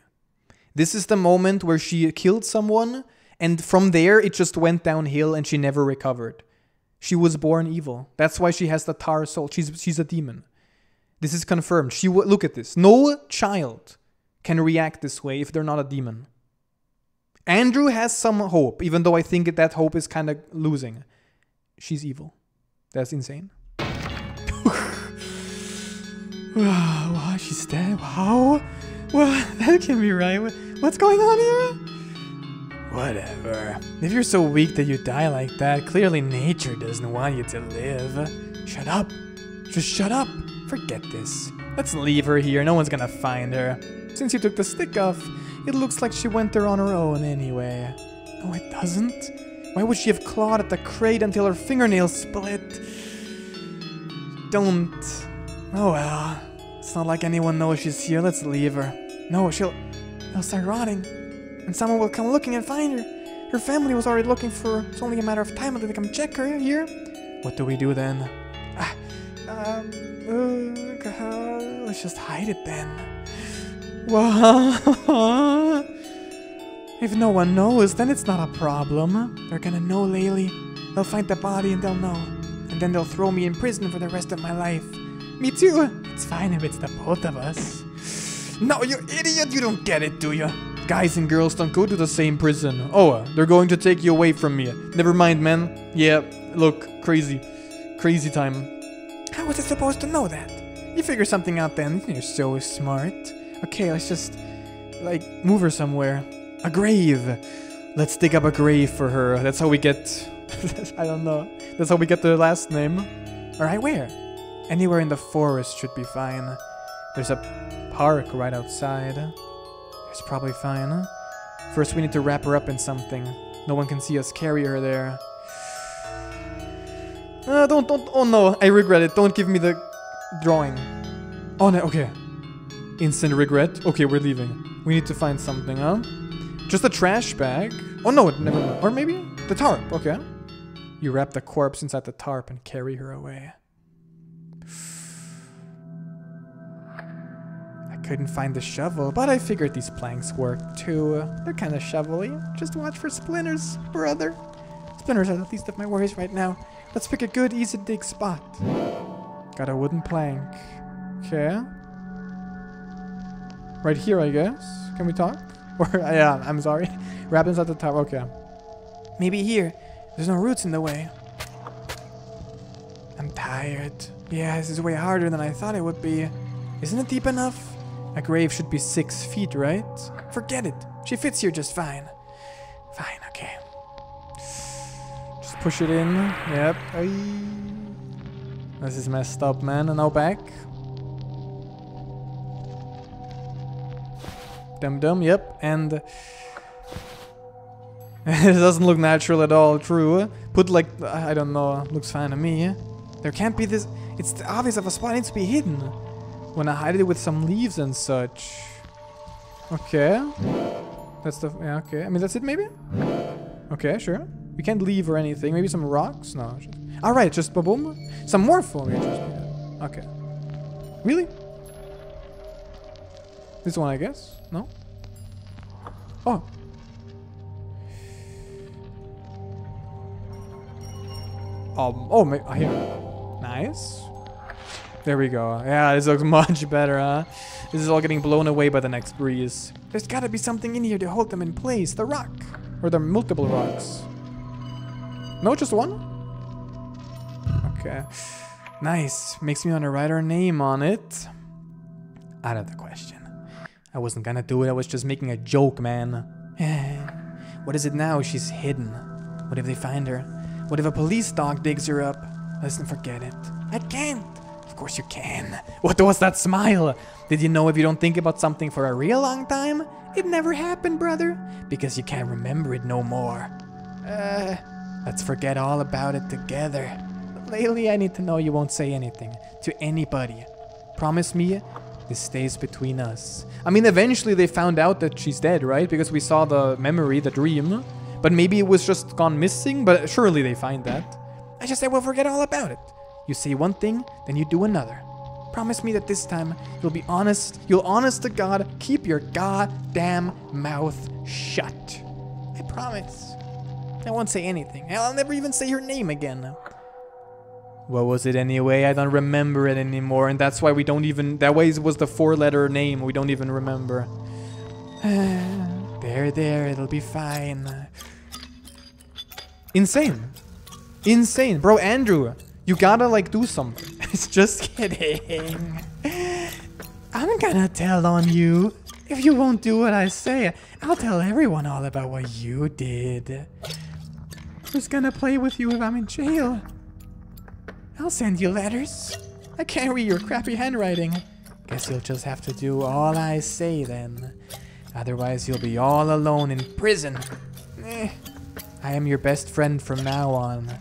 This is the moment where she killed someone, and from there, it just went downhill and she never recovered. She was born evil. That's why she has the tar soul. She's, she's a demon. This is confirmed. She w- Look at this. No child can react this way if they're not a demon. Andrew has some hope, even though I think that hope is kind of losing. She's evil. That's insane. Wow, she's dead. Wow. Well, that can't be right. What's going on here? Whatever. If you're so weak that you die like that, clearly nature doesn't want you to live. Shut up. Just shut up. Forget this. Let's leave her here. No one's gonna find her. Since you took the stick off, it looks like she went there on her own anyway. No, it doesn't. Why would she have clawed at the crate until her fingernails split? Don't. Oh well. It's not like anyone knows she's here. Let's leave her. No, she'll... She'll start rotting. And someone will come looking and find her. Her family was already looking for her. It's only a matter of time until they come check her here. What do we do then? Ah, um, uh, let's just hide it then. Well, if no one knows, then it's not a problem. They're gonna know, Leyley. They'll find the body and they'll know. And then they'll throw me in prison for the rest of my life. Me too. It's fine if it's the both of us. No, you idiot! You don't get it, do you? Guys and girls don't go to the same prison. Oh, uh, they're going to take you away from me. Never mind, man. Yeah, look, crazy. Crazy time. How was I supposed to know that? You figure something out then. You're so smart. Okay, let's just, like, move her somewhere. A grave. Let's dig up a grave for her. That's how we get... I don't know. That's how we get the last name. Alright, where? Anywhere in the forest should be fine. There's a park right outside. It's probably fine. First, we need to wrap her up in something. No one can see us carry her there. Uh, don't, don't, oh no, I regret it. Don't give me the drawing. Oh no, okay. Instant regret. Okay, we're leaving. We need to find something, huh? Just a trash bag. Oh no, never mind. Or maybe the tarp, okay. You wrap the corpse inside the tarp and carry her away. I couldn't find the shovel, but I figured these planks work too. They're kind of shovelly. Just watch for splinters, brother. Splinters are the least of my worries right now. Let's pick a good, easy dig spot. Got a wooden plank. Okay. Right here, I guess. Can we talk? Or, yeah, I'm sorry. Rabbits at the top. Okay. Maybe here. There's no roots in the way. I'm tired. Yeah, this is way harder than I thought it would be. Isn't it deep enough? A grave should be six feet, right? Forget it. She fits here just fine. Fine, okay. Just push it in. Yep. This is messed up, man. And now back. Dum dum, yep. And... it doesn't look natural at all, true. Put like... I don't know. Looks fine to me. There can't be this... It's obvious of a spot. It needs to be hidden. When I hide it with some leaves and such. Okay. That's the... Yeah, okay. I mean, that's it maybe? Okay, sure. We can't leave or anything. Maybe some rocks? No. Just, all right, just ba-boom. Some more foliage. Okay. Really? This one, I guess? No? Oh. Um, oh, my, I hear it. Nice. There we go. Yeah, this looks much better, huh? This is all getting blown away by the next breeze. There's gotta be something in here to hold them in place. The rock. Or the multiple rocks. No, just one? Okay. Nice. Makes me want to write our name on it. Out of the question. I wasn't gonna do it. I was just making a joke, man. What is it now? She's hidden. What if they find her? What if a police dog digs her up? Listen, forget it. I can't. Of course you can. What was that smile? Did you know if you don't think about something for a real long time, it never happened, brother? Because you can't remember it no more. Uh, Let's forget all about it together. Leyley, I need to know you won't say anything to anybody. Promise me this stays between us. I mean, eventually they found out that she's dead, right? Because we saw the memory, the dream. But maybe it was just gone missing, but surely they find that. I just said we'll forget all about it. You say one thing, then you do another. Promise me that this time you'll be honest. You'll honest to God keep your goddamn mouth shut. I promise. I won't say anything. I'll never even say your name again. What was it anyway? I don't remember it anymore, and that's why we don't even... That way it was the four-letter name. We don't even remember. There, there. It'll be fine. Insane. Insane. Bro, Andrew, you gotta, like, do something. Just kidding. I'm gonna tell on you. If you won't do what I say, I'll tell everyone all about what you did. Who's gonna play with you if I'm in jail? I'll send you letters. I can't read your crappy handwriting. Guess you'll just have to do all I say then. Otherwise, you'll be all alone in prison. Eh. I am your best friend from now on.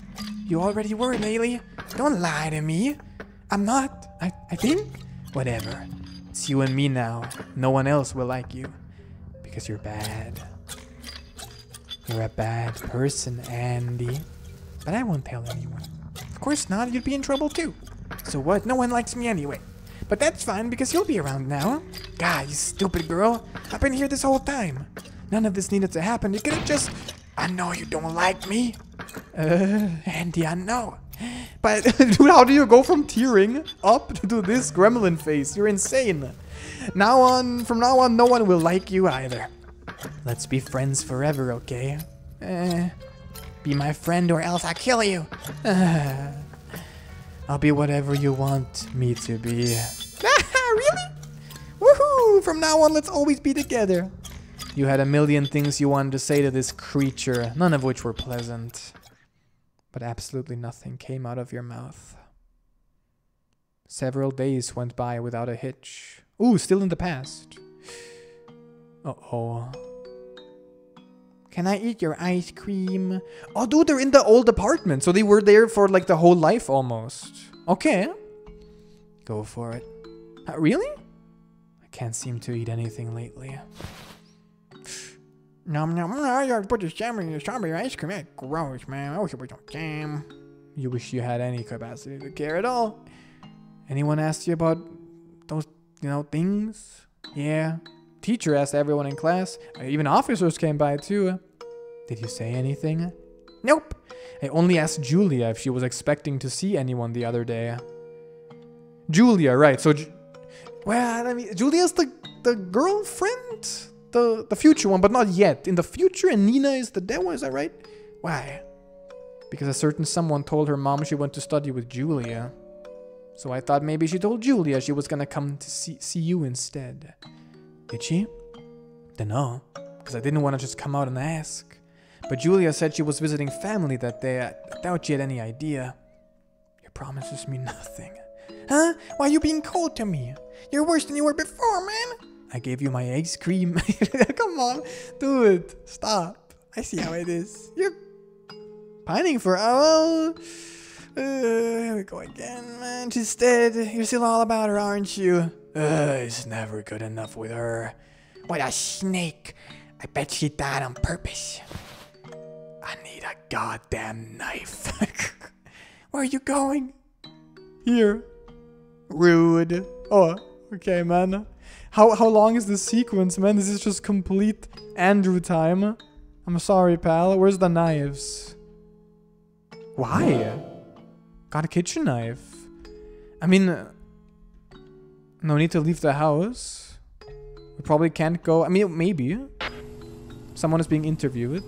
You already were, Leyley. Don't lie to me. I'm not. I, I think. Whatever. It's you and me now. No one else will like you. Because you're bad. You're a bad person, Andy. But I won't tell anyone. Of course not. You'd be in trouble too. So what? No one likes me anyway. But that's fine because you'll be around now. God, you stupid girl. I've been here this whole time. None of this needed to happen. You could have just... I know you don't like me. Uh, Andy, I know. But, dude, how do you go from tearing up to this gremlin face? You're insane. Now on, from now on, no one will like you either. Let's be friends forever, okay? Uh, be my friend or else I'll kill you. Uh, I'll be whatever you want me to be. Really? Woohoo! From now on, let's always be together. You had a million things you wanted to say to this creature, none of which were pleasant. But absolutely nothing came out of your mouth. Several days went by without a hitch. Ooh, still in the past. Uh-oh. Can I eat your ice cream? Oh, dude, they're in the old apartment. So they were there for, like, the whole life almost. Okay. Go for it. Uh, really? I can't seem to eat anything lately. Nom nom nom, I gotta put the jam in the strawberry ice cream. That's gross, man. I wish it was no jam. You wish you had any capacity to care at all. Anyone asked you about those, you know, things? Yeah. Teacher asked everyone in class. Even officers came by, too. Did you say anything? Nope. I only asked Julia if she was expecting to see anyone the other day. Julia, right. So, Ju well, I mean, Julia's the, the girlfriend? The, the future one, but not yet. In the future, and Nina is the dead one, is that right? Why? Because a certain someone told her mom she went to study with Julia. So I thought maybe she told Julia she was gonna come to see, see you instead. Did she? Dunno. Because I didn't want to just come out and ask. But Julia said she was visiting family that day. I doubt she had any idea. Your promises mean nothing. Huh? Why are you being cold to me? You're worse than you were before, man! I gave you my ice cream. Come on, dude, stop. I see how it is. You're pining for... Oh, uh, here we go again, man. She's dead. You're still all about her, aren't you? Uh, it's never good enough with her. What a snake. I bet she died on purpose. I need a goddamn knife. Where are you going? Here. Rude. Oh, okay, man. How, how long is this sequence, man? This is just complete Andrew time. I'm sorry, pal. Where's the knives? Why? Got a kitchen knife. I mean... No need to leave the house. We probably can't go... I mean, maybe. Someone is being interviewed.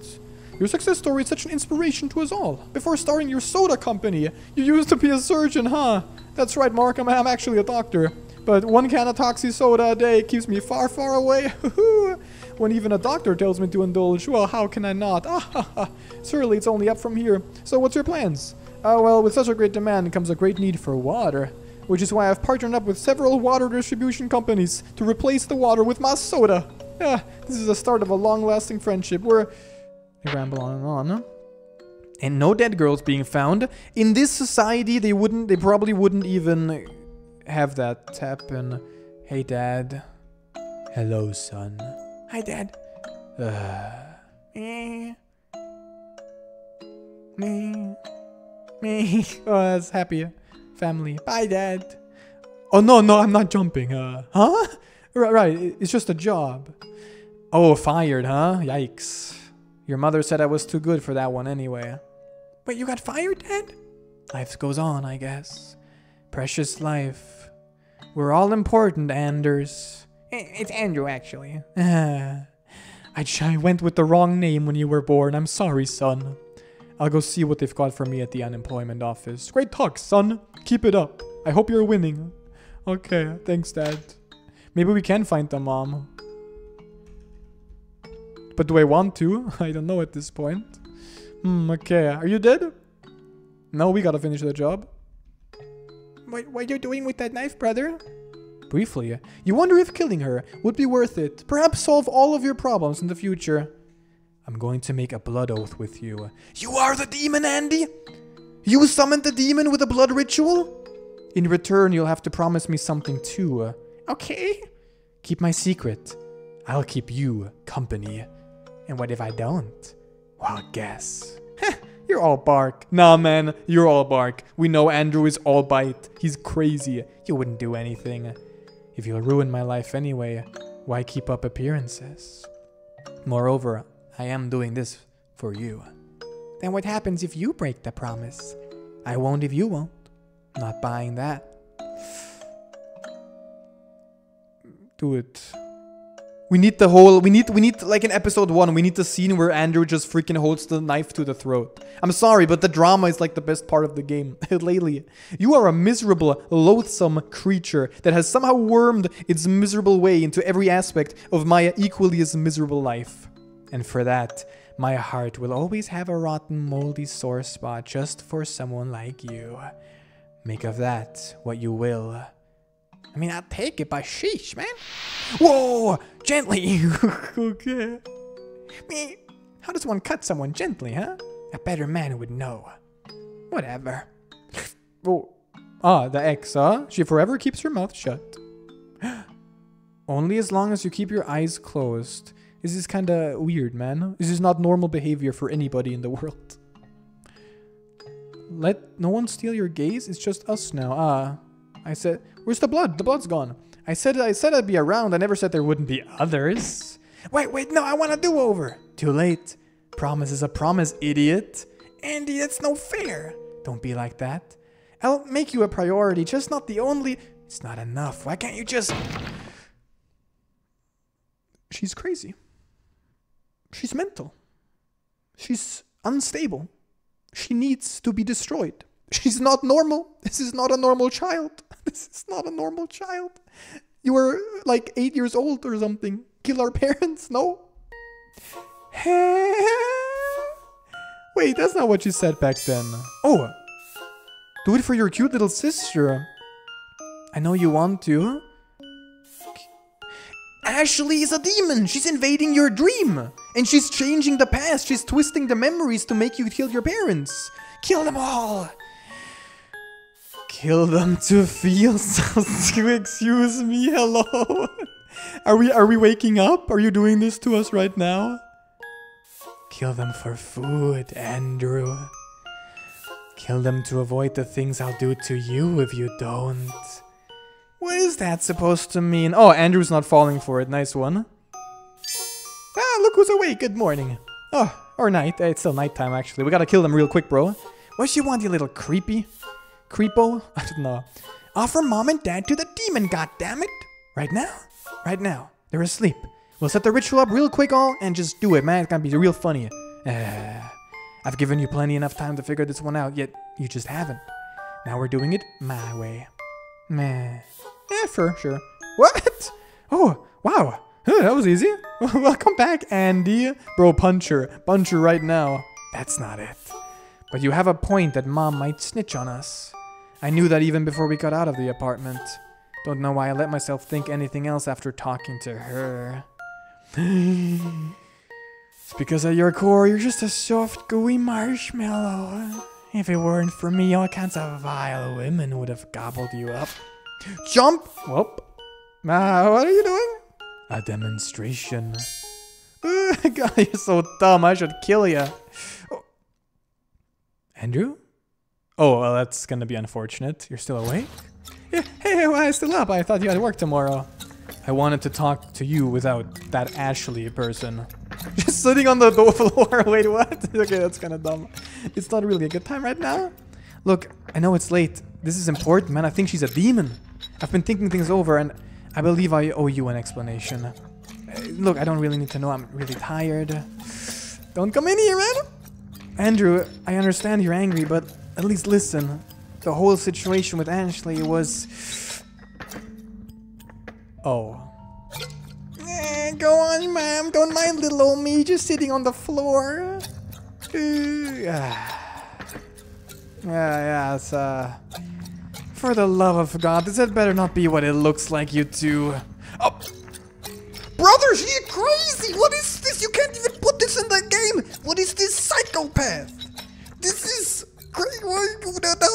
Your success story is such an inspiration to us all. Before starting your soda company, you used to be a surgeon, huh? That's right, Mark. I'm, I'm actually a doctor. But one can of Toxi soda a day keeps me far, far away. When even a doctor tells me to indulge, well, how can I not? Surely it's only up from here. So what's your plans? Uh, well, with such a great demand comes a great need for water, which is why I've partnered up with several water distribution companies to replace the water with my soda. Yeah, this is the start of a long-lasting friendship where... I ramble on and on. and no dead girls being found. In this society, they wouldn't, they probably wouldn't even have that happen. Hey, Dad. Hello, son. Hi, Dad. Uh, me. Me. Me. Oh, that's happy family. Bye, Dad. Oh, no, no, I'm not jumping. Uh, huh? Right, right. It's just a job. Oh, fired, huh? Yikes. Your mother said I was too good for that one anyway. Wait, you got fired, Dad? Life goes on, I guess. Precious life. We're all important, Anders. It's Andrew, actually. I, I went with the wrong name when you were born. I'm sorry, son. I'll go see what they've got for me at the unemployment office. Great talk, son. Keep it up. I hope you're winning. Okay, thanks, Dad. Maybe we can find the mom. But do I want to? I don't know at this point. Hmm, okay. Are you dead? No, we gotta finish the job. What, what are you doing with that knife, brother? Briefly. You wonder if killing her would be worth it. Perhaps solve all of your problems in the future. I'm going to make a blood oath with you. You are the demon, Andy? You summoned the demon with a blood ritual? In return, you'll have to promise me something too. Okay. Keep my secret. I'll keep you company. And what if I don't? Well, guess. Heh, you're all bark. Nah, man, you're all bark. We know Andrew is all bite. He's crazy. You wouldn't do anything. If you'll ruin my life anyway, why keep up appearances? Moreover, I am doing this for you. Then what happens if you break the promise? I won't if you won't. Not buying that. Do it. We need the whole, we need, we need, like in episode one, we need the scene where Andrew just freaking holds the knife to the throat. I'm sorry, but the drama is like the best part of the game. Leyley, you are a miserable, loathsome creature that has somehow wormed its miserable way into every aspect of my equally as miserable life. And for that, my heart will always have a rotten, moldy sore spot just for someone like you. Make of that what you will. I mean, I'll take it, but sheesh, man. Whoa! Gently! Okay. Me. How does one cut someone gently, huh? A better man would know. Whatever. Oh. Ah, the ex, huh? She forever keeps her mouth shut. Only as long as you keep your eyes closed. This is kinda weird, man. This is not normal behavior for anybody in the world. Let no one steal your gaze, it's just us now. Ah. I said, where's the blood? The blood's gone. I said I said I'd be around. I never said there wouldn't be others. Wait, wait, no, I want a do-over. Too late. Promise is a promise, idiot. Andy, that's no fair. Don't be like that. I'll make you a priority, just not the only... It's not enough. Why can't you just... She's crazy. She's mental. She's unstable. She needs to be destroyed. She's not normal. This is not a normal child. This is not a normal child. You were like eight years old or something. Kill our parents? No? Wait, that's not what you said back then. Oh. Do it for your cute little sister. I know you want to. Ashley is a demon. She's invading your dream. And she's changing the past. She's twisting the memories to make you kill your parents. Kill them all. Kill them to feel something. Excuse me, hello. Are we are we waking up? Are you doing this to us right now? Kill them for food, Andrew. Kill them to avoid the things I'll do to you if you don't. What is that supposed to mean? Oh, Andrew's not falling for it. Nice one. Ah, look who's awake. Good morning. Oh, or night. It's still nighttime, actually. We gotta kill them real quick, bro. What you want, you little creepy? Creepo? I don't know. Offer mom and dad to the demon, goddammit! Right now? Right now. They're asleep. We'll set the ritual up real quick all and just do it, man. It's gonna be real funny. Uh, I've given you plenty enough time to figure this one out, yet you just haven't. Now we're doing it my way. Meh. Yeah, sure, sure. What? Oh, wow. Huh, that was easy. Welcome back, Andy. Bro, punch her. Punch her right now. That's not it. But you have a point that mom might snitch on us. I knew that even before we got out of the apartment. Don't know why I let myself think anything else after talking to her. because at your core, you're just a soft, gooey marshmallow. If it weren't for me, all kinds of vile women would have gobbled you up. Jump! Whoop. Uh, what are you doing? A demonstration. Uh, God, you're so dumb. I should kill you. Oh. Andrew? Oh, well, that's gonna be unfortunate. You're still awake? Yeah, hey, well, I'm still up. I thought you had work tomorrow. I wanted to talk to you without that Ashley person. Just sitting on the door floor. Wait, what? Okay, that's kind of dumb. It's not really a good time right now. Look, I know it's late. This is important, man. I think she's a demon. I've been thinking things over, and I believe I owe you an explanation. Uh, look, I don't really need to know. I'm really tired. Don't come in here, man. Andrew, I understand you're angry, but at least listen. The whole situation with Ashley was... Oh. Eh, go on, ma'am. Don't mind little old me just sitting on the floor. Uh, yeah, yeah, it's, uh... For the love of God, this had better not be what it looks like you two. Oh! Brothers, you're crazy! What is this? You can't even put this in the game! What is this psychopath? This is... How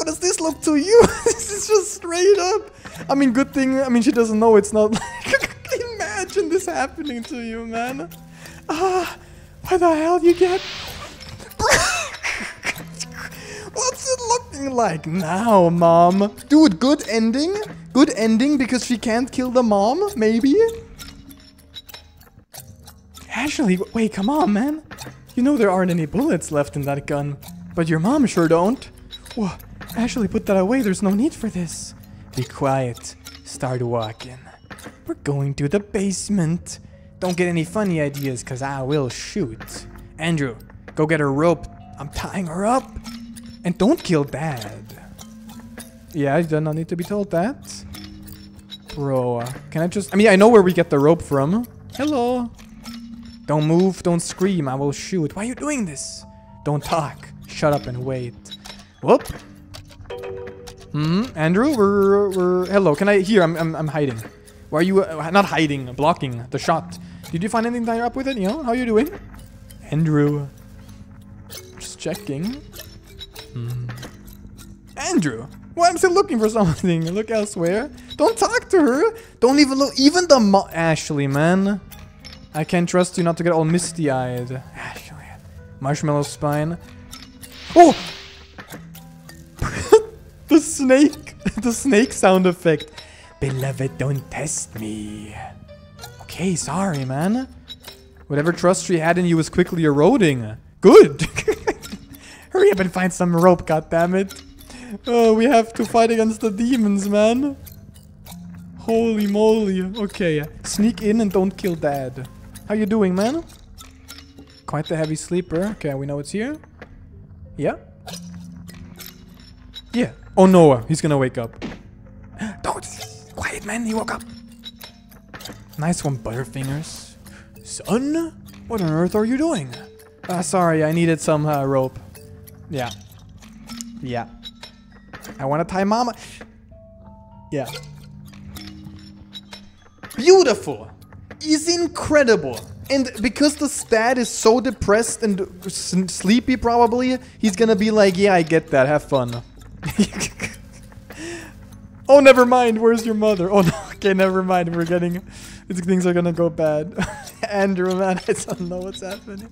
does this look to you? This is just straight up. I mean, good thing. I mean, she doesn't know. It's not like imagine this happening to you, man. Ah, why the hell you get? What's it looking like now, mom? Dude, good ending. Good ending because she can't kill the mom. Maybe. Ashley, wait, come on, man. You know there aren't any bullets left in that gun. But your mom sure don't. Whoa, Ashley, put that away. There's no need for this. Be quiet. Start walking. We're going to the basement. Don't get any funny ideas, because I will shoot. Andrew, go get a rope. I'm tying her up. And don't kill Dad. Yeah, I do not need to be told that. Bro, can I just... I mean, I know where we get the rope from. Hello. Don't move. Don't scream. I will shoot. Why are you doing this? Don't talk. Shut up and wait. Whoop. Hmm. Andrew, we're, we're hello. Can I? Here, I'm, I'm, I'm hiding. Why are you uh, not hiding? Blocking the shot. Did you find anything to tie up with it? You know how you doing, Andrew? Just checking. Hmm. Andrew, why am I looking for something? Look elsewhere. Don't talk to her. Don't even look. Even the mo Ashley, man. I can't trust you not to get all misty-eyed. Ashley, marshmallow spine. Oh! The snake! The snake sound effect. Beloved, don't test me. Okay, sorry, man. Whatever trust she had in you was quickly eroding. Good! Hurry up and find some rope, goddammit. Oh, we have to fight against the demons, man. Holy moly. Okay, sneak in and don't kill Dad. How you doing, man? Quite the heavy sleeper. Okay, we know it's here. Yeah? Yeah. Oh no, he's gonna wake up. Don't! Quiet, man, he woke up. Nice one, Butterfingers. Son? What on earth are you doing? Uh, sorry, I needed some uh, rope. Yeah. Yeah. I wanna tie mama. Yeah. Beautiful! Is incredible! And because the dad is so depressed and sleepy probably, he's gonna be like, yeah, I get that, have fun. Oh, never mind, where's your mother? Oh, no, okay, never mind, we're getting... These things are gonna go bad. Andrew, man, I don't know what's happening.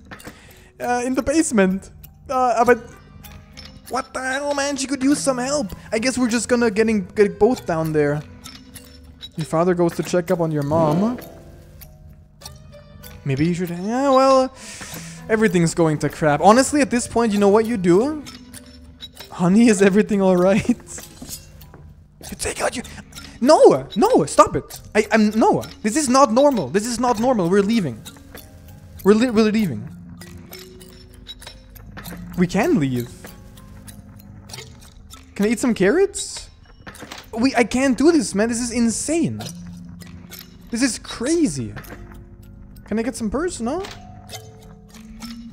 Uh, in the basement. Uh, but... What the hell, man? She could use some help. I guess we're just gonna getting, get both down there. Your father goes to check up on your mom. Maybe you should... Yeah, well... Everything's going to crap. Honestly, at this point, you know what you do? Honey, is everything alright? You take out your... No! No! Stop it! I, I'm... No! This is not normal! This is not normal! We're leaving. We're, li we're leaving. We can leave. Can I eat some carrots? We... I can't do this, man. This is insane. This is crazy. Can I get some purse? No?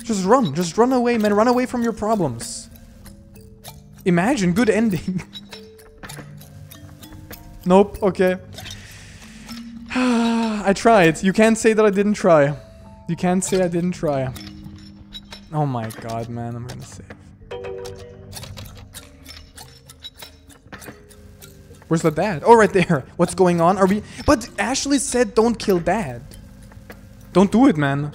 Just run. Just run away, man. Run away from your problems. Imagine. Good ending. Nope. Okay. I tried. You can't say that I didn't try. You can't say I didn't try. Oh my god, man, I'm gonna save. Where's the dad? Oh, right there. What's going on? Are we... But Ashley said don't kill dad. Don't do it, man.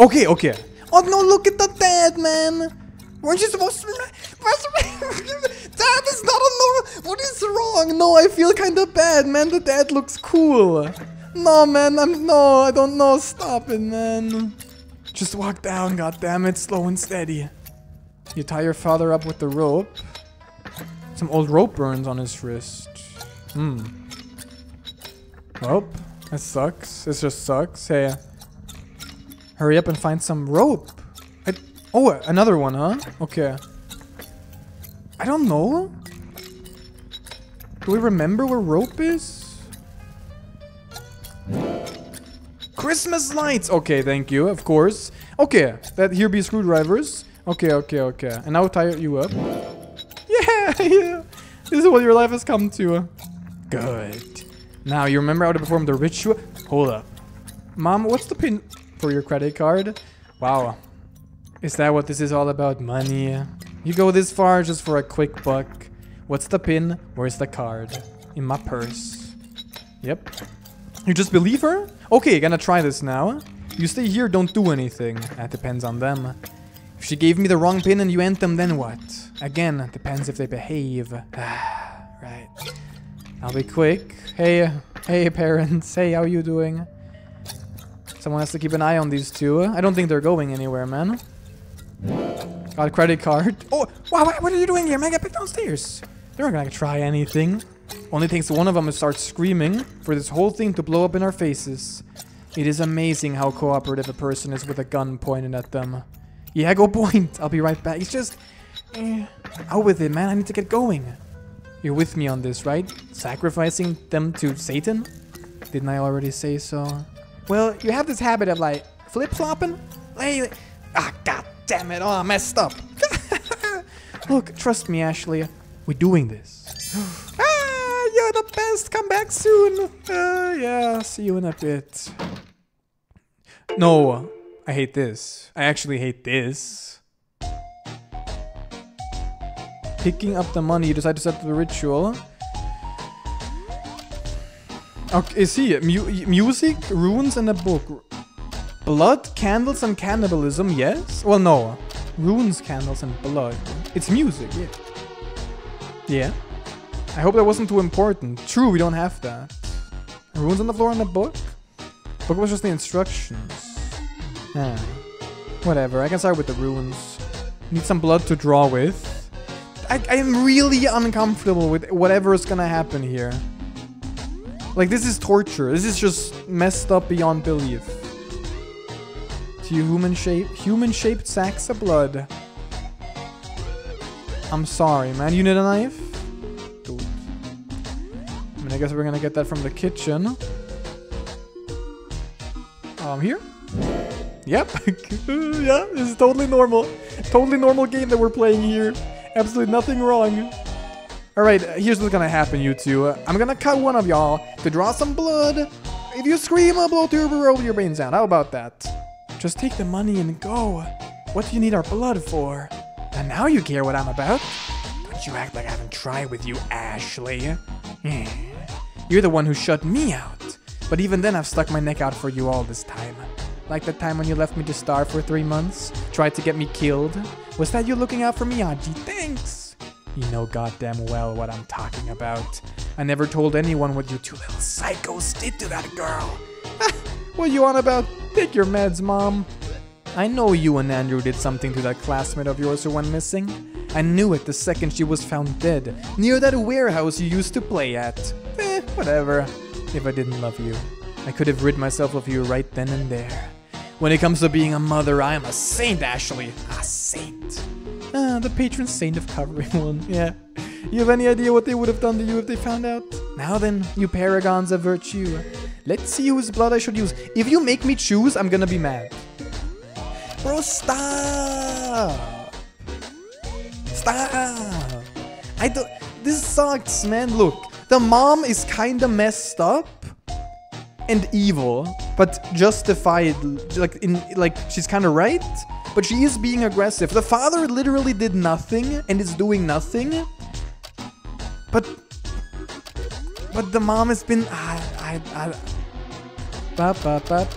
Okay, okay. Oh, no, look at the dad, man. Weren't you supposed to... Dad is not a normal... What is wrong? No, I feel kind of bad, man. The dad looks cool. No, man. I'm... No, I don't know. Stop it, man. Just walk down, goddammit. Slow and steady. You tie your father up with the rope. Some old rope burns on his wrist. Hmm. Well, that sucks. This just sucks. Hey. Hurry up and find some rope. I, oh, another one, huh? Okay. I don't know. Do we remember where rope is? Christmas lights! Okay, thank you, of course. Okay, that here be screwdrivers. Okay, okay, okay. And I'll tie you up. Yeah, yeah. This is what your life has come to. Good. Now, you remember how to perform the ritual? Hold up. Mom, what's the pin for your credit card? Wow. Is that what this is all about? Money? You go this far just for a quick buck. What's the pin? Where's the card? In my purse. Yep. You just believe her? Okay, gonna try this now. You stay here, don't do anything. That depends on them. If she gave me the wrong pin and you end them, then what? Again, depends if they behave. Ah, right. I'll be quick. Hey, hey parents. Hey, how you doing? Someone has to keep an eye on these two. I don't think they're going anywhere, man. Got a credit card. Oh, wow, what are you doing here, man? Get back downstairs. They're not gonna try anything. Only takes one of them to start screaming for this whole thing to blow up in our faces. It is amazing how cooperative a person is with a gun pointed at them. Yeah, go point. I'll be right back. It's just... Eh, out with it, man. I need to get going. You're with me on this, right? Sacrificing them to Satan? Didn't I already say so? Well, you have this habit of, like, flip-flopping. Like, ah, god damn it. Oh, I messed up. Look, trust me, Ashley. We're doing this. Ah, you're the best. Come back soon. Uh, yeah, see you in a bit. No. I hate this. I actually hate this. Picking up the money, you decide to set up the ritual. Okay, see, mu music, runes, and a book. Blood, candles, and cannibalism, yes? Well, no. Runes, candles, and blood. It's music, yeah. Yeah. I hope that wasn't too important. True, we don't have that. Runes on the floor and a book? Book was just the instructions. Ah, whatever, I can start with the runes. Need some blood to draw with. I, I am really uncomfortable with whatever is gonna happen here. Like, this is torture. This is just messed up beyond belief. To you, human shape, human-shaped sacks of blood. I'm sorry, man. You need a knife? Dude. I mean, I guess we're gonna get that from the kitchen. Um, here? Yep. Yeah, this is totally normal. Totally normal game that we're playing here. Absolutely nothing wrong. Alright, here's what's gonna happen, you two. I'm gonna cut one of y'all to draw some blood. If you scream, I'll blow over your brains out. How about that? Just take the money and go. What do you need our blood for? And now you care what I'm about. Don't you act like I haven't tried with you, Ashley. You're the one who shut me out. But even then, I've stuck my neck out for you all this time. Like the time when you left me to starve for three months, tried to get me killed. Was that you looking out for me, Aji? Thanks! You know goddamn well what I'm talking about. I never told anyone what you two little psychos did to that girl. What you on about? Take your meds, Mom. I know you and Andrew did something to that classmate of yours who went missing. I knew it the second she was found dead, near that warehouse you used to play at. Eh, whatever. If I didn't love you, I could have rid myself of you right then and there. When it comes to being a mother, I am a saint, Ashley. A saint. Ah, the patron saint of covering one. Yeah. You have any idea what they would have done to you if they found out? Now then, you paragons of virtue. Let's see whose blood I should use. If you make me choose, I'm gonna be mad. Bro, stop! Stop! I don't... This sucks, man. Look, the mom is kinda messed up. And evil, but justified, like in like she's kind of right, but she is being aggressive. The father literally did nothing and is doing nothing. But... But the mom has been... I... I... I ba, ba, ba.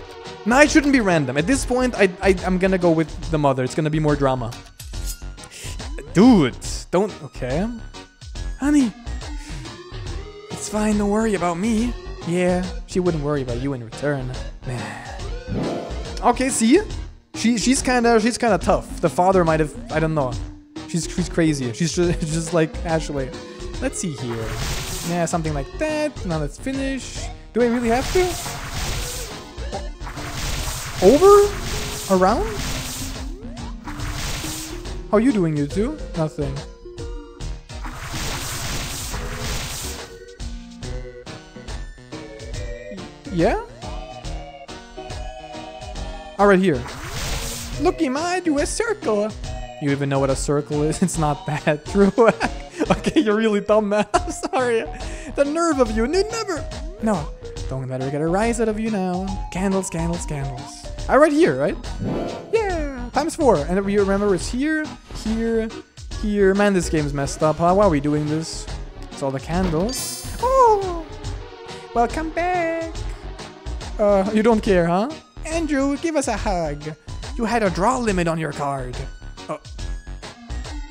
No, it shouldn't be random. At this point, I, I, I'm gonna go with the mother. It's gonna be more drama. Dude, don't... Okay. Honey. It's fine, don't worry about me. Yeah, she wouldn't worry about you in return. Man. Okay, see? She, she's kinda... She's kinda tough. The father might have... I don't know. She's, she's crazy. She's just, just like Ashley. Let's see here. Yeah, something like that. Now let's finish. Do I really have to? Over? Around? How are you doing, you two? Nothing. Yeah? All right, here. Looky, ma, I do a circle. You even know what a circle is? It's not that true. Okay, you're really dumb, man. I'm sorry. The nerve of you. Never. No. Don't let her get a rise out of you now. Candles, candles, candles. All right, here, right? Yeah. Times four. And we remember it's here, here, here. Man, this game's messed up, huh? Why are we doing this? It's all the candles. Oh. Welcome back. Uh, you don't care, huh? Andrew, give us a hug. You had a draw limit on your card. Oh.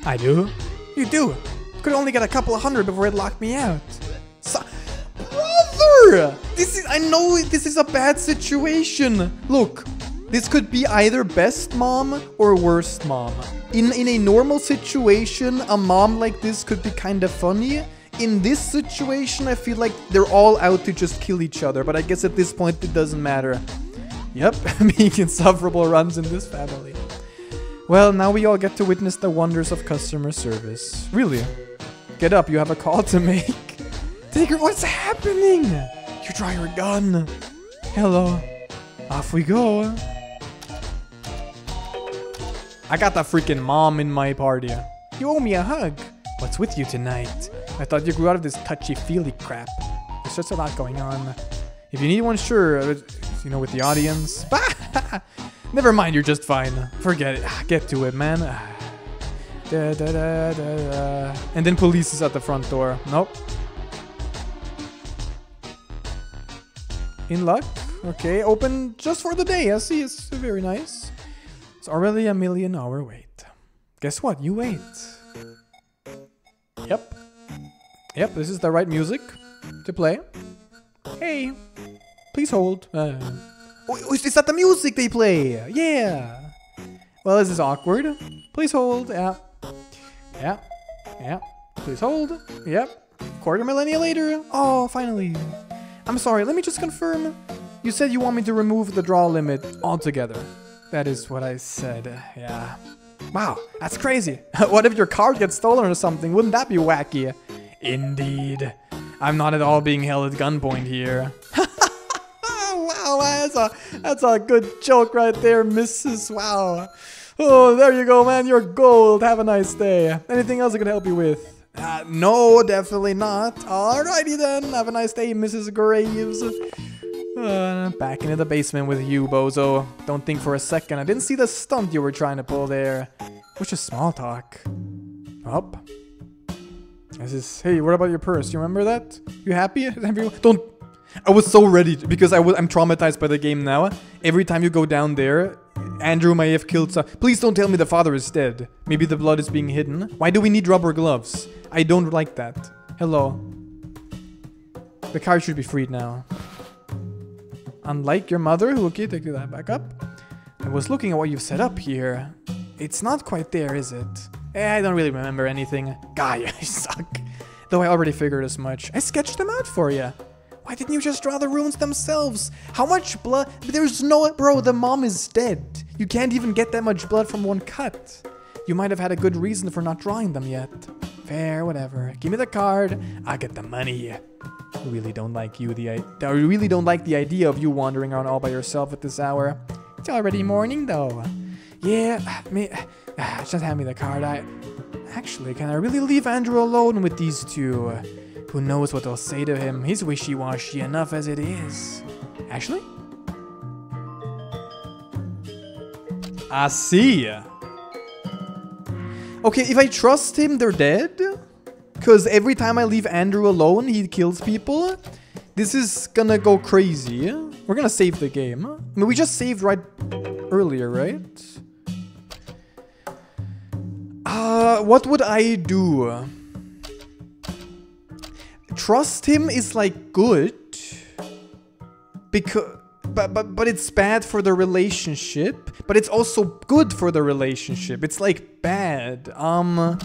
I do? You do. Could only get a couple of hundred before it locked me out. So, brother! This is, I know this is a bad situation. Look, this could be either best mom or worst mom. In, in a normal situation, a mom like this could be kind of funny. In this situation, I feel like they're all out to just kill each other. But I guess at this point, it doesn't matter. Yep, being insufferable runs in this family. Well, now we all get to witness the wonders of customer service. Really? Get up, you have a call to make. Take her, what's happening? You draw your gun. Hello. Off we go. I got that freaking mom in my party. You owe me a hug. What's with you tonight? I thought you grew out of this touchy-feely crap. There's just a lot going on. If you need one, sure. You know, with the audience. Never mind, you're just fine. Forget it. Get to it, man. Da, da, da, da, da. And then police is at the front door. Nope. In luck. Okay, open just for the day. I see. It's very nice. It's already a million hour wait. Guess what? You wait. Yep. Yep, this is the right music to play. Hey. Please hold. Uh, Oh, is that the music they play? Yeah. Well, this is awkward. Please hold. Yeah. Yeah. Yeah. Please hold. Yep. Quarter millennia later. Oh, finally. I'm sorry. Let me just confirm. You said you want me to remove the draw limit altogether. That is what I said. Yeah. Wow. That's crazy. What if your card gets stolen or something? Wouldn't that be wacky? Indeed. I'm not at all being held at gunpoint here. Wow, that's a, that's a good joke right there, Missus Wow. Oh, there you go, man. You're gold. Have a nice day. Anything else I can help you with? Uh, no, definitely not. Alrighty then. Have a nice day, Missus Graves. Uh, back into the basement with you, bozo. Don't think for a second. I didn't see the stunt you were trying to pull there. Which is small talk. Up. This is, hey, what about your purse? You remember that? You happy? Don't... I was so ready because I was, I'm traumatized by the game now. Every time you go down there, Andrew may have killed some... Please don't tell me the father is dead. Maybe the blood is being hidden. Why do we need rubber gloves? I don't like that. Hello. The car should be freed now. Unlike your mother... Okay, take that back up. I was looking at what you've set up here. It's not quite there, is it? Eh, I don't really remember anything. God, you suck. Though I already figured as much. I sketched them out for you. Why didn't you just draw the runes themselves? How much blood? There's no... Bro, the mom is dead. You can't even get that much blood from one cut. You might have had a good reason for not drawing them yet. Fair, whatever. Give me the card. I get the money. I really don't like you. The I, I really don't like the idea of you wandering around all by yourself at this hour. It's already morning, though. Yeah, me... Just hand me the card. I... Actually, can I really leave Andrew alone with these two? Who knows what they'll say to him? He's wishy-washy enough as it is. Ashley? I see. Okay, if I trust him, they're dead. Because every time I leave Andrew alone, he kills people. This is gonna go crazy. We're gonna save the game. I mean, we just saved right earlier, right? Uh, what would I do? Trust him is like good. Because... But, but, but it's bad for the relationship. But it's also good for the relationship. It's like bad. Um,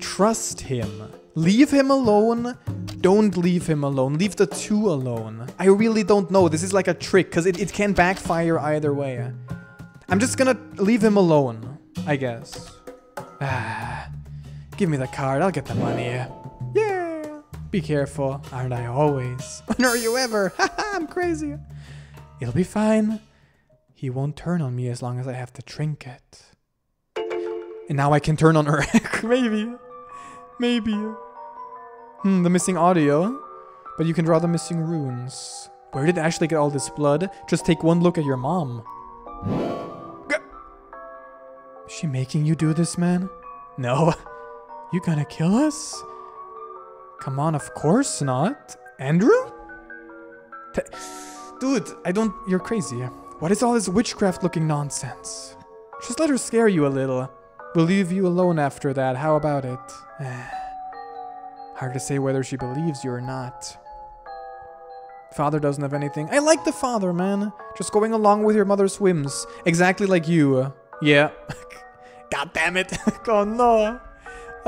trust him. Leave him alone. Don't leave him alone. Leave the two alone. I really don't know. This is like a trick. Because it, it can backfire either way. I'm just gonna leave him alone. I guess. Ah, give me the card. I'll get the money. Yeah. Be careful, aren't I always? When are you ever? Haha, I'm crazy. It'll be fine. He won't turn on me as long as I have the trinket. And now I can turn on her. Maybe. Maybe. Hmm, the missing audio. But you can draw the missing runes. Where did Ashley get all this blood? Just take one look at your mom. Is she making you do this, man? No. You gonna kill us? Come on, of course not. Andrew? T Dude, I don't... You're crazy. What is all this witchcraft-looking nonsense? Just let her scare you a little. We'll leave you alone after that. How about it? Hard to say whether she believes you or not. Father doesn't have anything. I like the father, man. Just going along with your mother's whims. Exactly like you. Yeah. God damn it. Oh, no.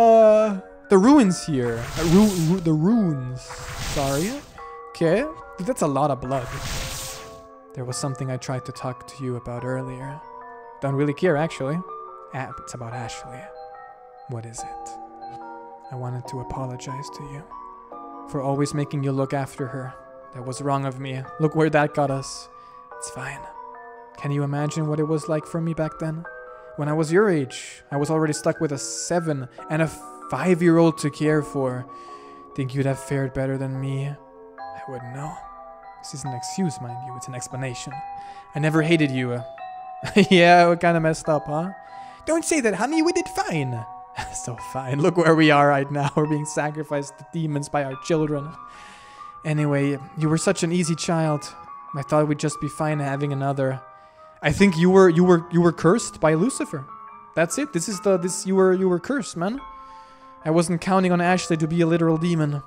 Uh... The ruins here. Uh, ru ru the ruins. Sorry. Okay. Dude, that's a lot of blood. There was something I tried to talk to you about earlier. Don't really care, actually. Ah, it's about Ashley. What is it? I wanted to apologize to you. For always making you look after her. That was wrong of me. Look where that got us. It's fine. Can you imagine what it was like for me back then? When I was your age, I was already stuck with a seven and a five-year-old to care for. Think you'd have fared better than me? I wouldn't know. This isn't an excuse, mind you. It's an explanation. I never hated you. Yeah, we kind of messed up, huh? Don't say that, honey. We did fine. So fine. Look where we are right now. We're being sacrificed to demons by our children. Anyway, you were such an easy child. I thought we'd just be fine having another. I think you were you were you were cursed by Lucifer. That's it. This is the this you were you were cursed, man. I wasn't counting on Ashley to be a literal demon.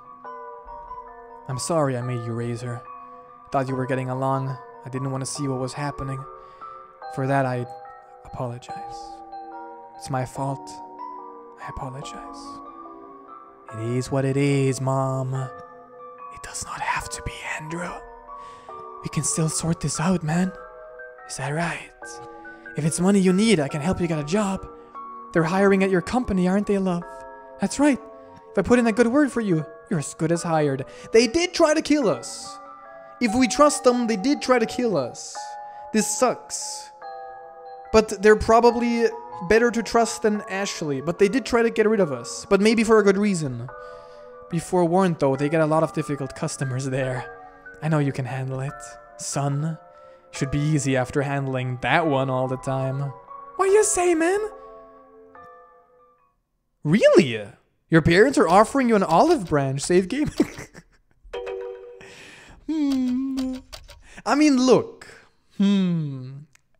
I'm sorry I made you raise her. Thought you were getting along. I didn't want to see what was happening. For that, I apologize. It's my fault. I apologize. It is what it is, Mom. It does not have to be, Andrew. We can still sort this out, man. Is that right? If it's money you need, I can help you get a job. They're hiring at your company, aren't they, love? That's right. If I put in a good word for you, you're as good as hired. They did try to kill us. If we trust them, they did try to kill us. This sucks. But they're probably better to trust than Ashley. But they did try to get rid of us. But maybe for a good reason. Be forewarned, though. They get a lot of difficult customers there. I know you can handle it, son. Should be easy after handling that one all the time. What do you say, man? Really? Your parents are offering you an olive branch. Save game. hmm. I mean, look. Hmm.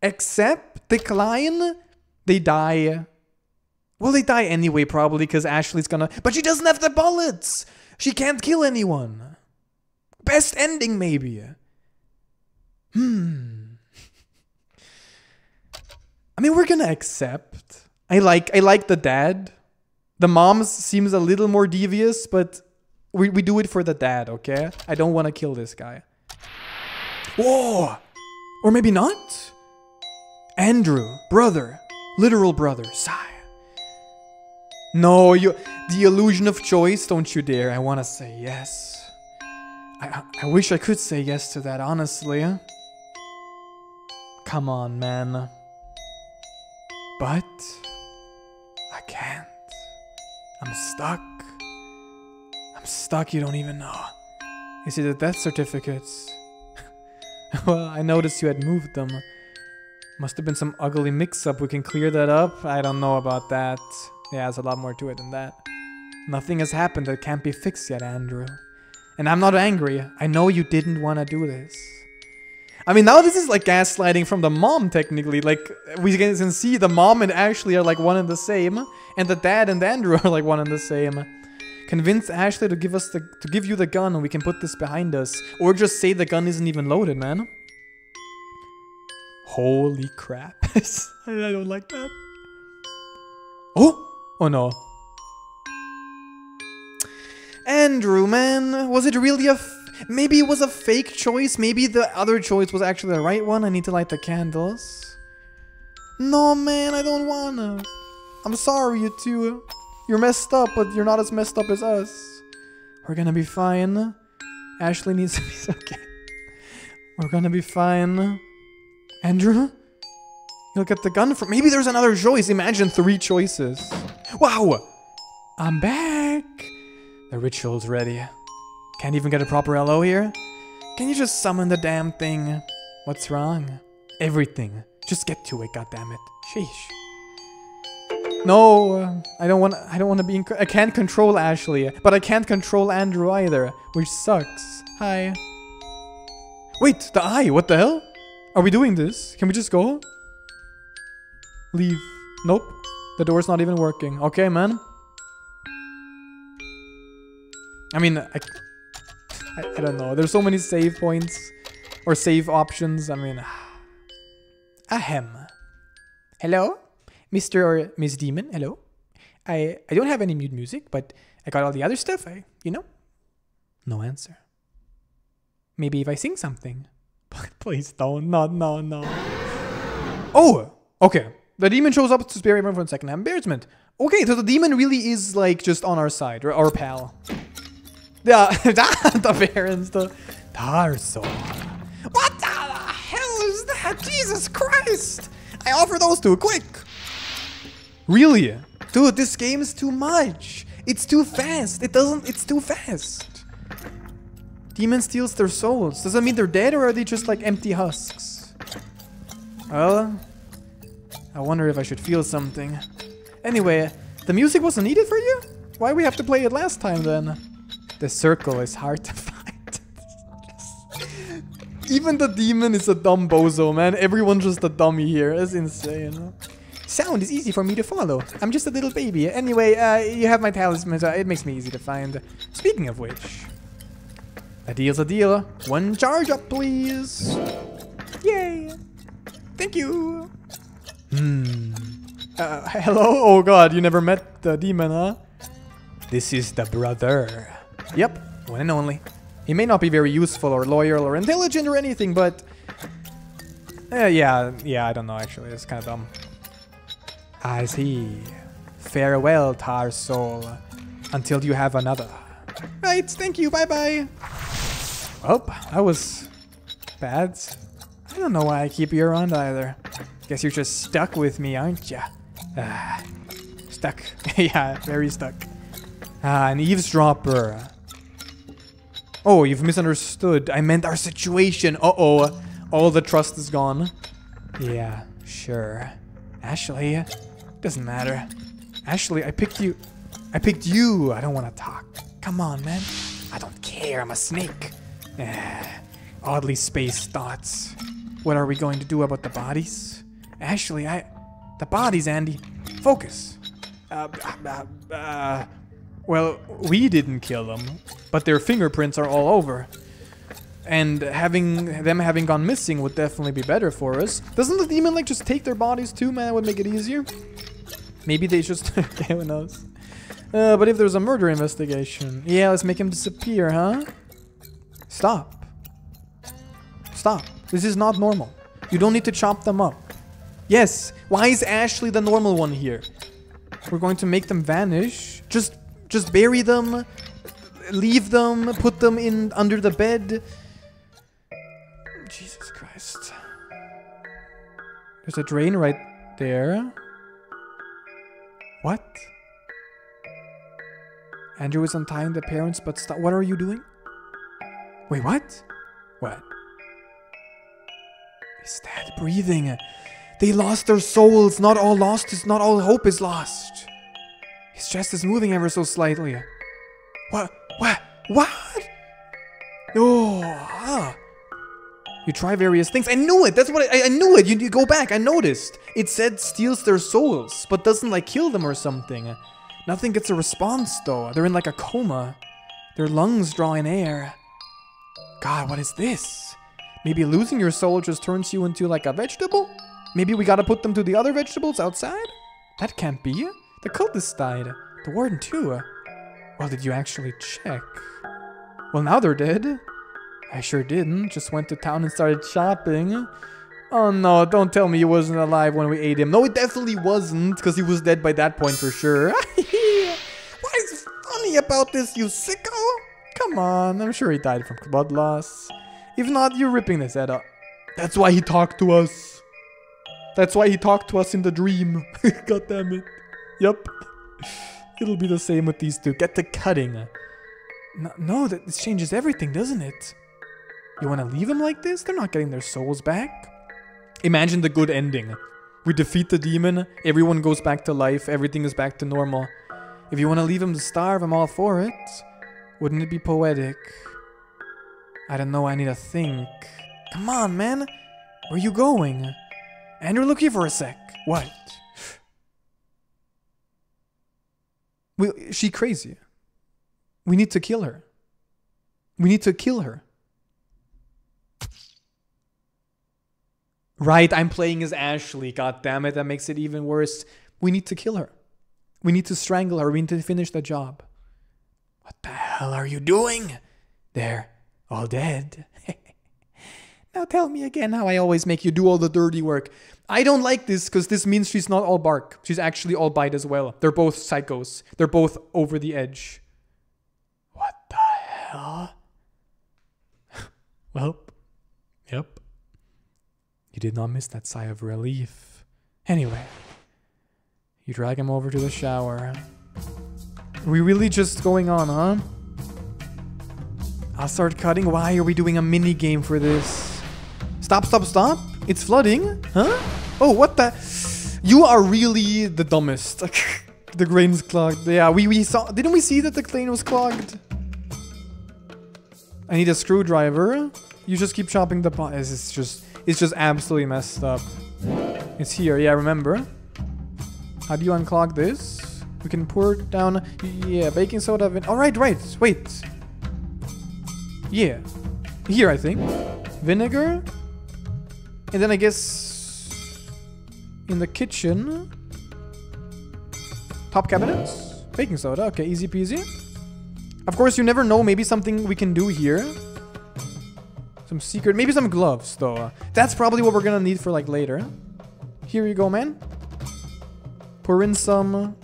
Accept, decline, they die. Well, they die anyway, probably, because Ashley's gonna... But she doesn't have the bullets! She can't kill anyone. Best ending, maybe. Hmm. I mean, we're gonna accept. I like, I like the dad. The mom seems a little more devious, but we, we do it for the dad, okay? I don't want to kill this guy. Whoa! Or maybe not? Andrew, brother. Literal brother. Sigh. No, you... The illusion of choice, don't you dare. I want to say yes. I, I wish I could say yes to that, honestly. Come on, man. But... I can't. I'm stuck. I'm stuck, you don't even know. Is it the death certificates? Well, I noticed you had moved them. Must have been some ugly mix-up. We can clear that up. I don't know about that. Yeah, there's a lot more to it than that. Nothing has happened that can't be fixed yet, Andrew. And I'm not angry. I know you didn't want to do this. I mean, now this is like gaslighting from the mom, technically. Like, we can see the mom and Ashley are like one and the same. And the dad and Andrew are like one and the same. Convince Ashley to give us the- to give you the gun and we can put this behind us. Or just say the gun isn't even loaded, man. Holy crap. I don't like that. Oh! Oh no. Andrew, man. Was it really a f- Maybe it was a fake choice? Maybe the other choice was actually the right one? I need to light the candles. No, man. I don't wanna. I'm sorry, you two. You're messed up, but you're not as messed up as us. We're gonna be fine. Ashley needs to be okay. We're gonna be fine. Andrew? You'll get the gun from- Maybe there's another choice. Imagine three choices. Wow! I'm back! The ritual's ready. Can't even get a proper L O here? Can you just summon the damn thing? What's wrong? Everything. Just get to it, goddammit. Sheesh. No, I don't want. I don't want to be. In I can't control Ashley, but I can't control Andrew either, which sucks. Hi. Wait, the eye. What the hell? Are we doing this? Can we just go? Leave. Nope. The door's not even working. Okay, man. I mean, I. I, I don't know. There's so many save points or save options. I mean, ahem. Hello, Mister or Miss Demon. Hello. I I don't have any mute music, but I got all the other stuff. I you know. No answer. Maybe if I sing something. Please don't. No, no, no. Oh, okay. The demon shows up to spare everyone from secondhand embarrassment. Okay, so the demon really is like just on our side, or our pal. Yeah, the parents, the Tarso. What the hell is that? Jesus Christ! I offer those two, quick! Really? Dude, this game is too much. It's too fast. It doesn't, it's too fast. Demon steals their souls. Does that mean they're dead or are they just like empty husks? Well, I wonder if I should feel something. Anyway, the music wasn't needed for you? Why we have to play it last time then? The circle is hard to find. Even the demon is a dumb bozo, man. Everyone's just a dummy here. That's insane. Sound is easy for me to follow. I'm just a little baby. Anyway, uh, you have my talisman, so it makes me easy to find. Speaking of which... A deal's a deal. One charge up, please. Yay. Thank you. Hmm. Uh, hello? Oh god, you never met the demon, huh? This is the brother. Yep, one and only. He may not be very useful or loyal or intelligent or anything, but... Uh, yeah, yeah, I don't know actually, it's kind of dumb. I see. Farewell, Tarsoul. Until you have another. Right, thank you, bye-bye. Oh, that was... bad. I don't know why I keep you around either. Guess you're just stuck with me, aren't ya? Uh, stuck. Yeah, very stuck. Ah, an eavesdropper. Oh, you've misunderstood. I meant our situation. Uh-oh. All the trust is gone. Yeah, sure. Ashley. Doesn't matter. Ashley, I picked you. I picked you. I don't want to talk. Come on, man. I don't care. I'm a snake. Ah, oddly spaced thoughts. What are we going to do about the bodies? Ashley, I... The bodies, Andy. Focus. Uh... uh, uh Well, we didn't kill them, but their fingerprints are all over. And having them having gone missing would definitely be better for us. Doesn't the demon like just take their bodies too, man? That would make it easier. Maybe they just... okay, who knows? Uh, but if there's a murder investigation... Yeah, let's make him disappear, huh? Stop. Stop. This is not normal. You don't need to chop them up. Yes, why is Ashley the normal one here? We're going to make them vanish. Just... Just bury them, leave them, put them in under the bed. Jesus Christ. There's a drain right there. What? Andrew is untying the parents, but stop. What are you doing? Wait, what? What? Is that breathing? They lost their souls. Not all lost is not all hope is lost. His chest is moving ever so slightly. What? What? What? Oh, ah. You try various things. I knew it. That's what I, I knew it. You, you go back. I noticed. It said steals their souls, but doesn't like kill them or something. Nothing gets a response though. They're in like a coma. Their lungs draw in air. God, what is this? Maybe losing your soul just turns you into like a vegetable? Maybe we gotta put them to the other vegetables outside? That can't be. The cultist died. The warden too. Well, did you actually check? Well, now they're dead. I sure didn't. Just went to town and started shopping. Oh no, don't tell me he wasn't alive when we ate him. No, it definitely wasn't, because he was dead by that point for sure. What is funny about this, you sicko? Come on, I'm sure he died from blood loss. If not, you're ripping his head up. That's why he talked to us. That's why he talked to us in the dream. God damn it. Yep. It'll be the same with these two. Get to cutting. No, no, that this changes everything, doesn't it? You want to leave them like this? They're not getting their souls back. Imagine the good ending. We defeat the demon. Everyone goes back to life. Everything is back to normal. If you want to leave them to starve, I'm all for it. Wouldn't it be poetic? I don't know. I need to think. Come on, man. Where are you going? Andrew, look here for a sec. What? Well, she crazy. We need to kill her. We need to kill her. Right, I'm playing as Ashley. God damn it, that makes it even worse. We need to kill her. We need to strangle her. We need to finish the job. What the hell are you doing? They're all dead. Now tell me again how I always make you do all the dirty work. I don't like this because this means she's not all bark. She's actually all bite as well. They're both psychos. They're both over the edge. What the hell? Well, yep. You did not miss that sigh of relief. Anyway, you drag him over to the shower. Are we really just going on, huh? I'll start cutting. Why are we doing a mini game for this? Stop, stop, stop. It's flooding, huh? Oh, what the? You are really the dumbest. The drain's clogged. Yeah, we, we saw. Didn't we see that the drain was clogged? I need a screwdriver. You just keep chopping the pot. It's just. It's just absolutely messed up. It's here. Yeah, remember. How do you unclog this? We can pour it down. Yeah, baking soda. Vin All right, right. Wait. Yeah. Here, I think. Vinegar. And then I guess... in the kitchen. Top cabinets. Baking soda. Okay, easy peasy. Of course, you never know. Maybe something we can do here. Some secret, maybe some gloves though. That's probably what we're gonna need for like later. Here you go, man. Pour in some.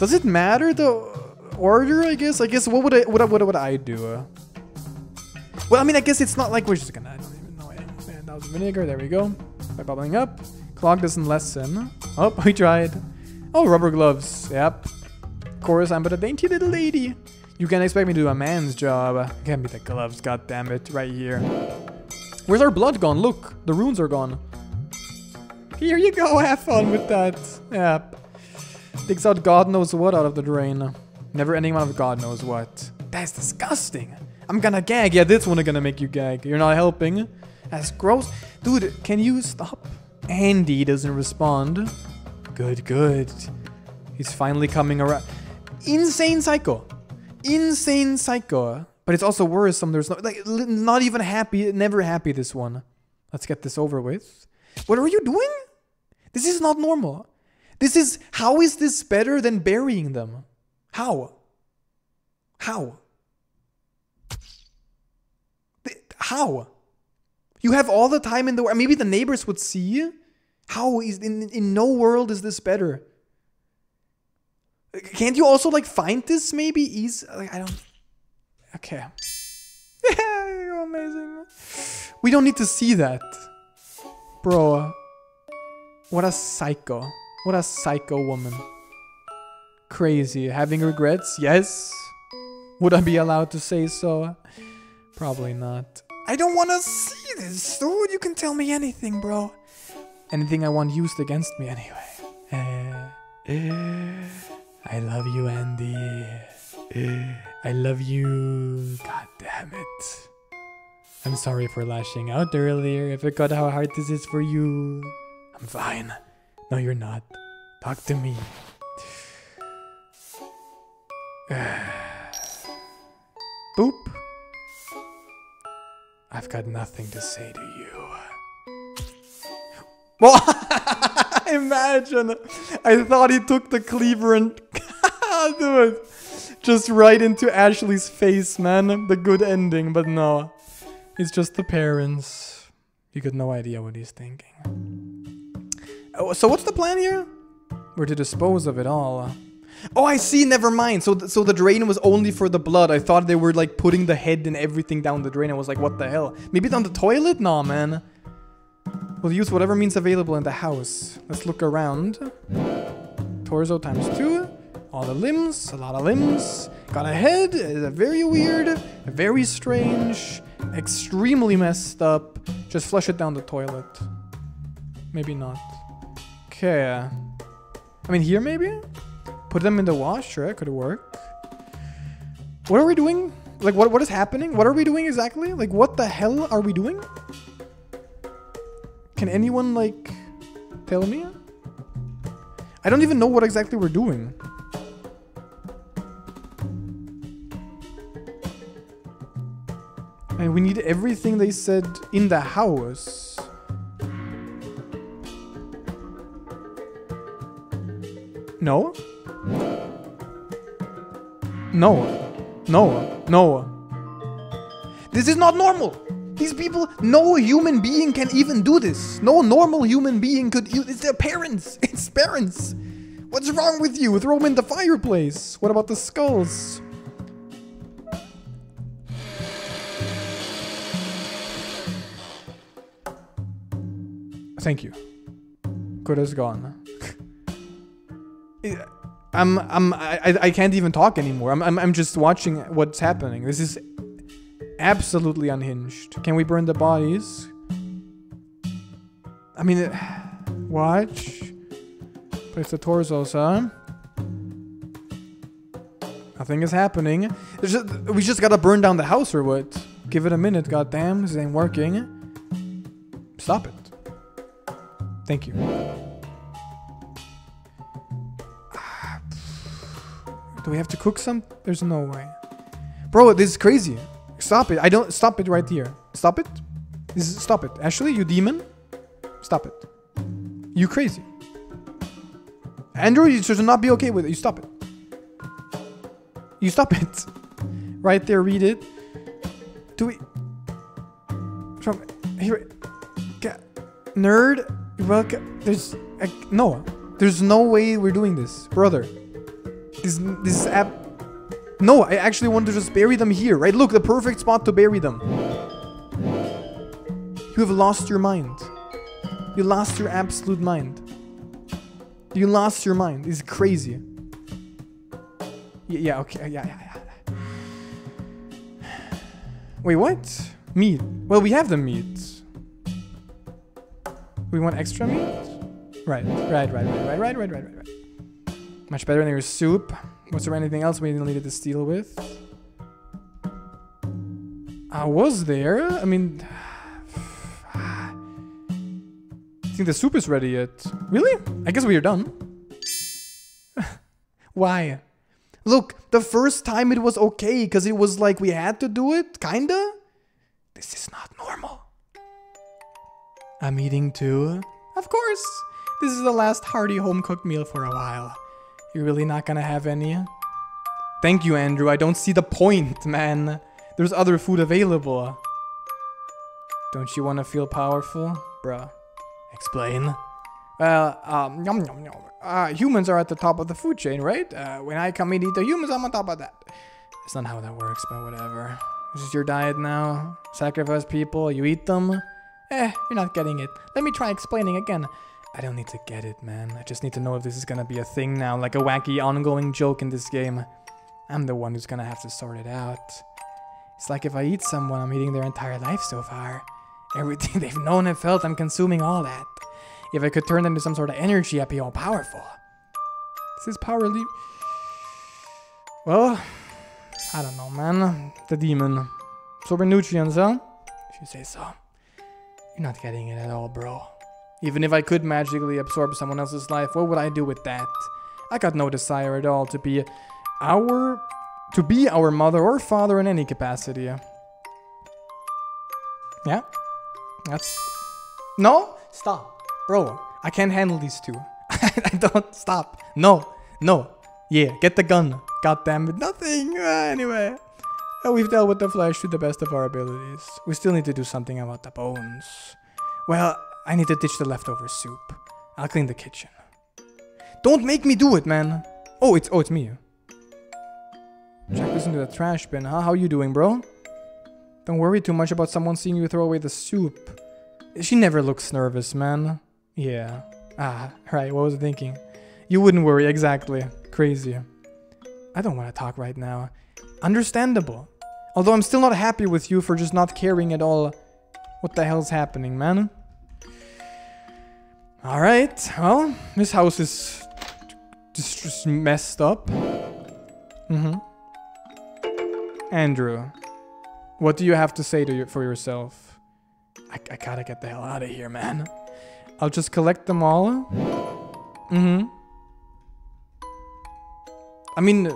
Does it matter the order? I guess. I guess. What would I? What would what I do? Well, I mean, I guess it's not like we're just gonna. I don't even know. And that was vinegar. There we go. By bubbling up, clog doesn't lessen. Oh, we tried. Oh, rubber gloves. Yep. Of course, I'm but a dainty little lady. You can't expect me to do a man's job. Can't be the gloves, goddammit, right here. Where's our blood gone? Look, the runes are gone. Here you go, have fun with that. Yep. Digs out God knows what out of the drain. Never ending amount of God knows what. That's disgusting. I'm gonna gag. Yeah, this one is gonna make you gag. You're not helping. That's gross. Dude, can you stop? Andy doesn't respond. Good, good. He's finally coming around. Insane psycho. Insane psycho, but it's also worrisome. There's no like, not even happy, never happy. This one. Let's get this over with. What are you doing? This is not normal. This is how is this better than burying them? How? How? How? You have all the time in the world. Maybe the neighbors would see. How is in in no world is this better? Can't you also, like, find this, maybe? Easy? Like, I don't... Okay. Amazing. We don't need to see that. Bro. What a psycho. What a psycho woman. Crazy. Having regrets? Yes. Would I be allowed to say so? Probably not. I don't want to see this, dude. You can tell me anything, bro. anything I want used against me anyway. Uh, uh, I love you, Andy. Uh, I love you. God damn it. I'm sorry for lashing out earlier. I forgot how hard this is for you. I'm fine. No, you're not. Talk to me. Uh, boop. I've got nothing to say to you. Well, imagine. I thought he took the cleaver and... Dude, just right into Ashley's face, man. The good ending, but no. It's just the parents. You got no idea what he's thinking. Oh, so what's the plan here? We're to dispose of it all. Oh, I see. Never mind. So, th so the drain was only for the blood. I thought they were like putting the head and everything down the drain. I was like, what the hell? Maybe it's on the toilet? Nah, man. We'll use whatever means available in the house. Let's look around. Torso times two. All the limbs. A lot of limbs. Got a head. Very weird. Very strange. Extremely messed up. Just flush it down the toilet. Maybe not. Okay. I mean, here maybe? Put them in the wash, sure, it could work. What are we doing? Like, what, what is happening? What are we doing exactly? Like, what the hell are we doing? Can anyone, like, tell me? I don't even know what exactly we're doing. And we need everything they said in the house. No? No, no, no. This is not normal. These people, no human being can even do this. No normal human being could, it's their parents, it's parents. What's wrong with you? Throw them in the fireplace. What about the skulls? Thank you. Good as gone. Yeah. I'm, I'm, I, I can't even talk anymore. I'm, I'm, I'm just watching what's happening. This is absolutely unhinged. Can we burn the bodies? I mean, watch. Place the torsos, huh? Nothing is happening. Just, we just gotta burn down the house or what? Give it a minute, goddamn. This ain't working. Stop it. Thank you. Do we have to cook some? There's no way. Bro, this is crazy. Stop it. I don't... Stop it right here. Stop it. This is, stop it. Ashley, you demon. Stop it. You crazy. Andrew, you should not be okay with it. You stop it. You stop it. Right there, read it. Do we... From... Here... Nerd. Welcome. There's... I, no. There's no way we're doing this. Brother. This, this app... No, I actually want to just bury them here, right? Look, the perfect spot to bury them. You have lost your mind. You lost your absolute mind. You lost your mind. It's crazy. Yeah, yeah, okay. Yeah, yeah, yeah. Wait, what? Meat. Well, we have the meat. We want extra meat? Right, right, right, right, right, right, right, right, right. Much better than your soup. Was there anything else we needed to deal with? I was there. I mean... I think the soup is ready yet. Really? I guess we are done. Why? Look, the first time it was okay, because it was like we had to do it, kinda? This is not normal. I'm eating too. Of course. This is the last hearty home-cooked meal for a while. You're really not gonna have any? Thank you, Andrew. I don't see the point, man. There's other food available. Don't you want to feel powerful? Bruh. Explain. Well, um, yum, yum, yum. Uh, humans are at the top of the food chain, right? Uh, when I come and eat the humans, I'm on top of that. It's not how that works, but whatever. This is your diet now. Sacrifice people, you eat them. Eh, you're not getting it. Let me try explaining again. I don't need to get it, man. I just need to know if this is gonna be a thing now, like a wacky ongoing joke in this game. I'm the one who's gonna have to sort it out. It's like if I eat someone, I'm eating their entire life so far. Everything they've known and felt, I'm consuming all that. If I could turn them into some sort of energy, I'd be all powerful. Is this power leap? Well, I don't know, man. The demon. So we're nutrients, huh? If you say so. You're not getting it at all, bro. Even if I could magically absorb someone else's life, what would I do with that? I got no desire at all to be our... to be our mother or father in any capacity. Yeah? That's... No? Stop. Bro, I can't handle these two. I don't... Stop. No. No. Yeah, get the gun. God damn it. Nothing. Uh, anyway. Uh, we've dealt with the flesh to the best of our abilities. We still need to do something about the bones. Well, I need to ditch the leftover soup. I'll clean the kitchen. Don't make me do it, man. Oh, it's... Oh, it's me. Check this into the trash bin, huh? How you doing, bro? Don't worry too much about someone seeing you throw away the soup. She never looks nervous, man. Yeah. Ah, right, what was I thinking? You wouldn't worry, exactly. Crazy. I don't want to talk right now. Understandable. Although I'm still not happy with you for just not caring at all. What the hell's happening, man? Alright, well, this house is just, just messed up. Mm-hmm. Andrew, what do you have to say to you for yourself? I, I gotta get the hell out of here, man. I'll just collect them all. Mm-hmm. I mean,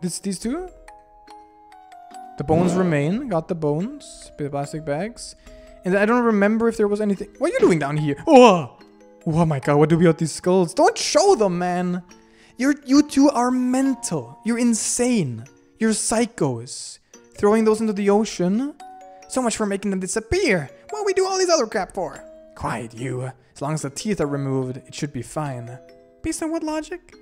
this, these two? The bones remain. Got the bones. Bit of plastic bags. And I don't remember if there was anything. What are you doing down here? Oh, oh my god, what do we have these skulls? Don't show them, man. You're, you two are mental. You're insane. You're psychos. Throwing those into the ocean? So much for making them disappear. What do we do all these other crap for? Quiet, you. As long as the teeth are removed, it should be fine. Based on what logic?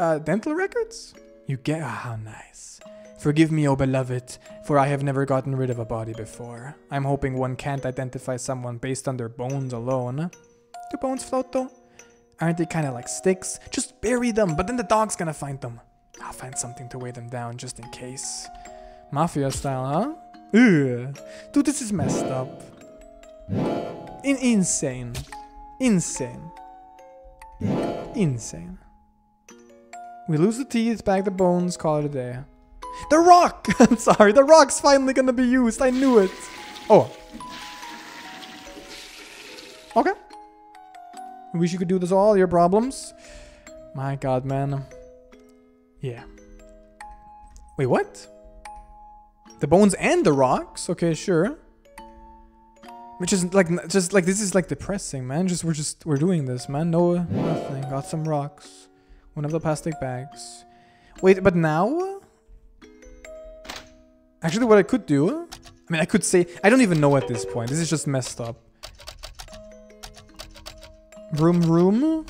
Uh, dental records? You get- ah, how nice. Forgive me, oh beloved, for I have never gotten rid of a body before. I'm hoping one can't identify someone based on their bones alone. Do bones float, though? Aren't they kind of like sticks? Just bury them, but then the dog's gonna find them. I'll find something to weigh them down, just in case. Mafia style, huh? Ugh. Dude, this is messed up. In insane. Insane. Insane. We lose the teeth, bag the bones, call it a day. The rock! I'm sorry, the rock's finally gonna be used, I knew it! Oh. Okay. Wish you could do this all, your problems. My god, man. Yeah. Wait, what? The bones and the rocks? Okay, sure. Which is like, just like, this is like depressing, man. Just, we're just, we're doing this, man. No, nothing. Got some rocks. One of the plastic bags. Wait, but now? Actually, what I could do... I mean, I could say... I don't even know at this point. This is just messed up. Vroom, vroom.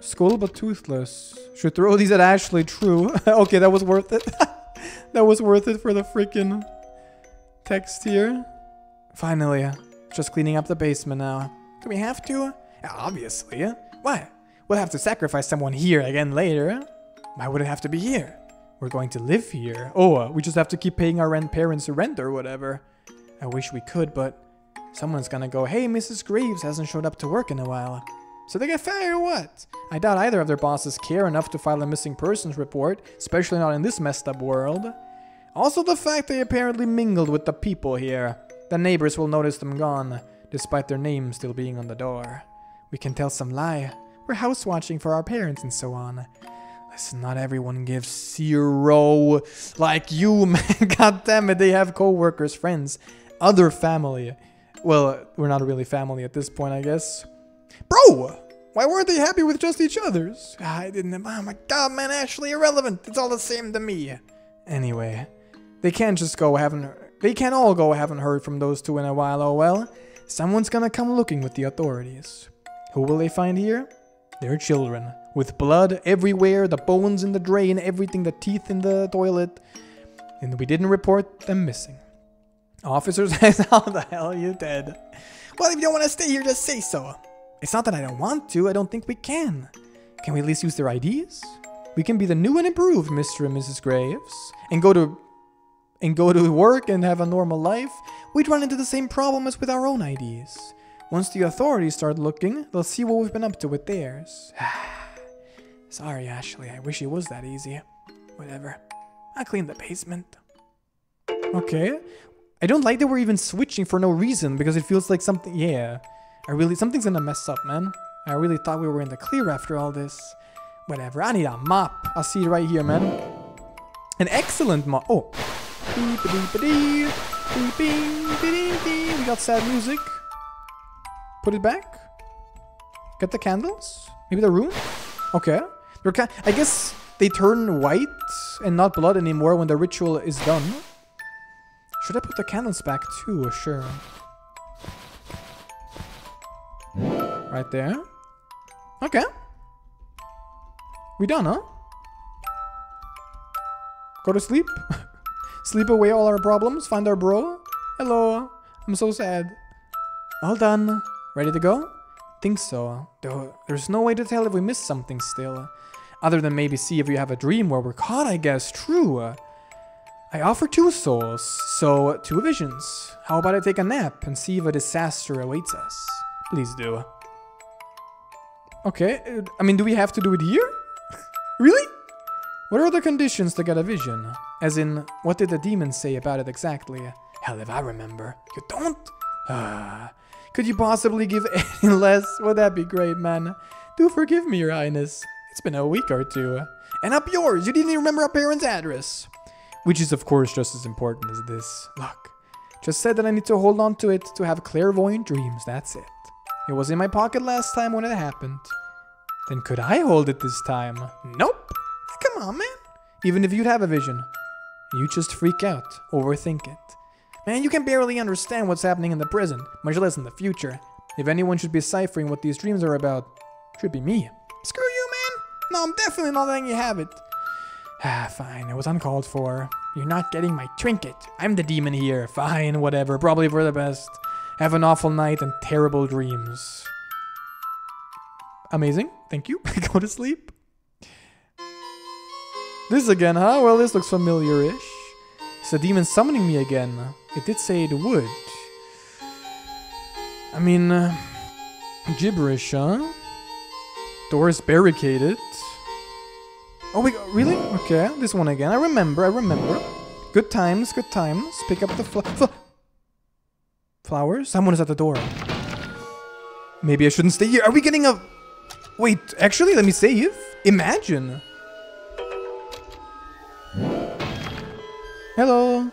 Skull, but toothless. Should throw these at Ashley, true. Okay, that was worth it. That was worth it for the freaking text here. Finally. Just cleaning up the basement now. Do we have to? Obviously. Why? We'll have to sacrifice someone here again later. Why would it have to be here? We're going to live here. Oh, uh, we just have to keep paying our rent, parents rent or whatever. I wish we could, but someone's gonna go, hey, Missus Graves hasn't showed up to work in a while. So they get fired or what? I doubt either of their bosses care enough to file a missing persons report, especially not in this messed up world. Also the fact they apparently mingled with the people here. The neighbors will notice them gone, despite their name still being on the door. We can tell some lie. We're house watching for our parents and so on. Listen, not everyone gives zero like you, man. God damn it, they have co-workers, friends, other family. Well, we're not really family at this point, I guess. Bro! Why weren't they happy with just each other's? I didn't... Oh my god, man, Ashley, irrelevant. It's all the same to me. Anyway, they can't just go haven't... They can't all go haven't heard from those two in a while, oh well. Someone's gonna come looking with the authorities. Who will they find here? Their children. With blood everywhere, the bones in the drain, everything, the teeth in the toilet. And we didn't report them missing. Officers, how the hell are you dead? Well, if you don't want to stay here, just say so. It's not that I don't want to, I don't think we can. Can we at least use their I Ds? We can be the new and improved Mister and Missus Graves. And go to... And go to work and have a normal life. We'd run into the same problem as with our own I Ds. Once the authorities start looking, they'll see what we've been up to with theirs. Sorry, Ashley, I wish it was that easy. Whatever. I cleaned the basement. Okay. I don't like that we're even switching for no reason, because it feels like something... Yeah. I really... Something's gonna mess up, man. I really thought we were in the clear after all this. Whatever. I need a mop. I'll see it right here, man. An excellent mop. Oh. We got sad music. Put it back. Get the candles. Maybe the room. Okay. I guess they turn white and not blood anymore when the ritual is done. Should I put the candles back too? Sure. Right there. Okay. We done, huh? Go to sleep. Sleep away all our problems. Find our bro. Hello. I'm so sad. All done. Ready to go? Think so. Though there's no way to tell if we missed something still. Other than maybe see if you have a dream where we're caught, I guess. True. I offer two souls, so two visions. How about I take a nap and see if a disaster awaits us? Please do. Okay. I mean, do we have to do it here? Really? What are the conditions to get a vision? As in, what did the demon say about it exactly? Hell, if I remember. You don't? Ah... Uh, Could you possibly give any less? Would that be great, man? Do forgive me, your highness. It's been a week or two. And up yours! You didn't even remember our parents' address! Which is, of course, just as important as this. Look. Just said that I need to hold on to it to have clairvoyant dreams, that's it. It was in my pocket last time when it happened. Then could I hold it this time? Nope! Come on, man! Even if you'd have a vision. You just freak out, overthink it. Man, you can barely understand what's happening in the present, much less in the future. If anyone should be deciphering what these dreams are about, it should be me. Screw you, man! No, I'm definitely not letting you have it. Ah, fine, it was uncalled for. You're not getting my trinket. I'm the demon here. Fine, whatever, probably for the best. Have an awful night and terrible dreams. Amazing, thank you. Go to sleep. This again, huh? Well, this looks familiar-ish. It's the demon summoning me again. It did say it would. I mean, uh, gibberish, huh? Door is barricaded. Oh, wait, really? Okay, this one again. I remember, I remember. Good times, good times. Pick up the fl fl flowers. Someone is at the door. Maybe I shouldn't stay here. Are we getting a... Wait, actually, let me save. Imagine. Hello.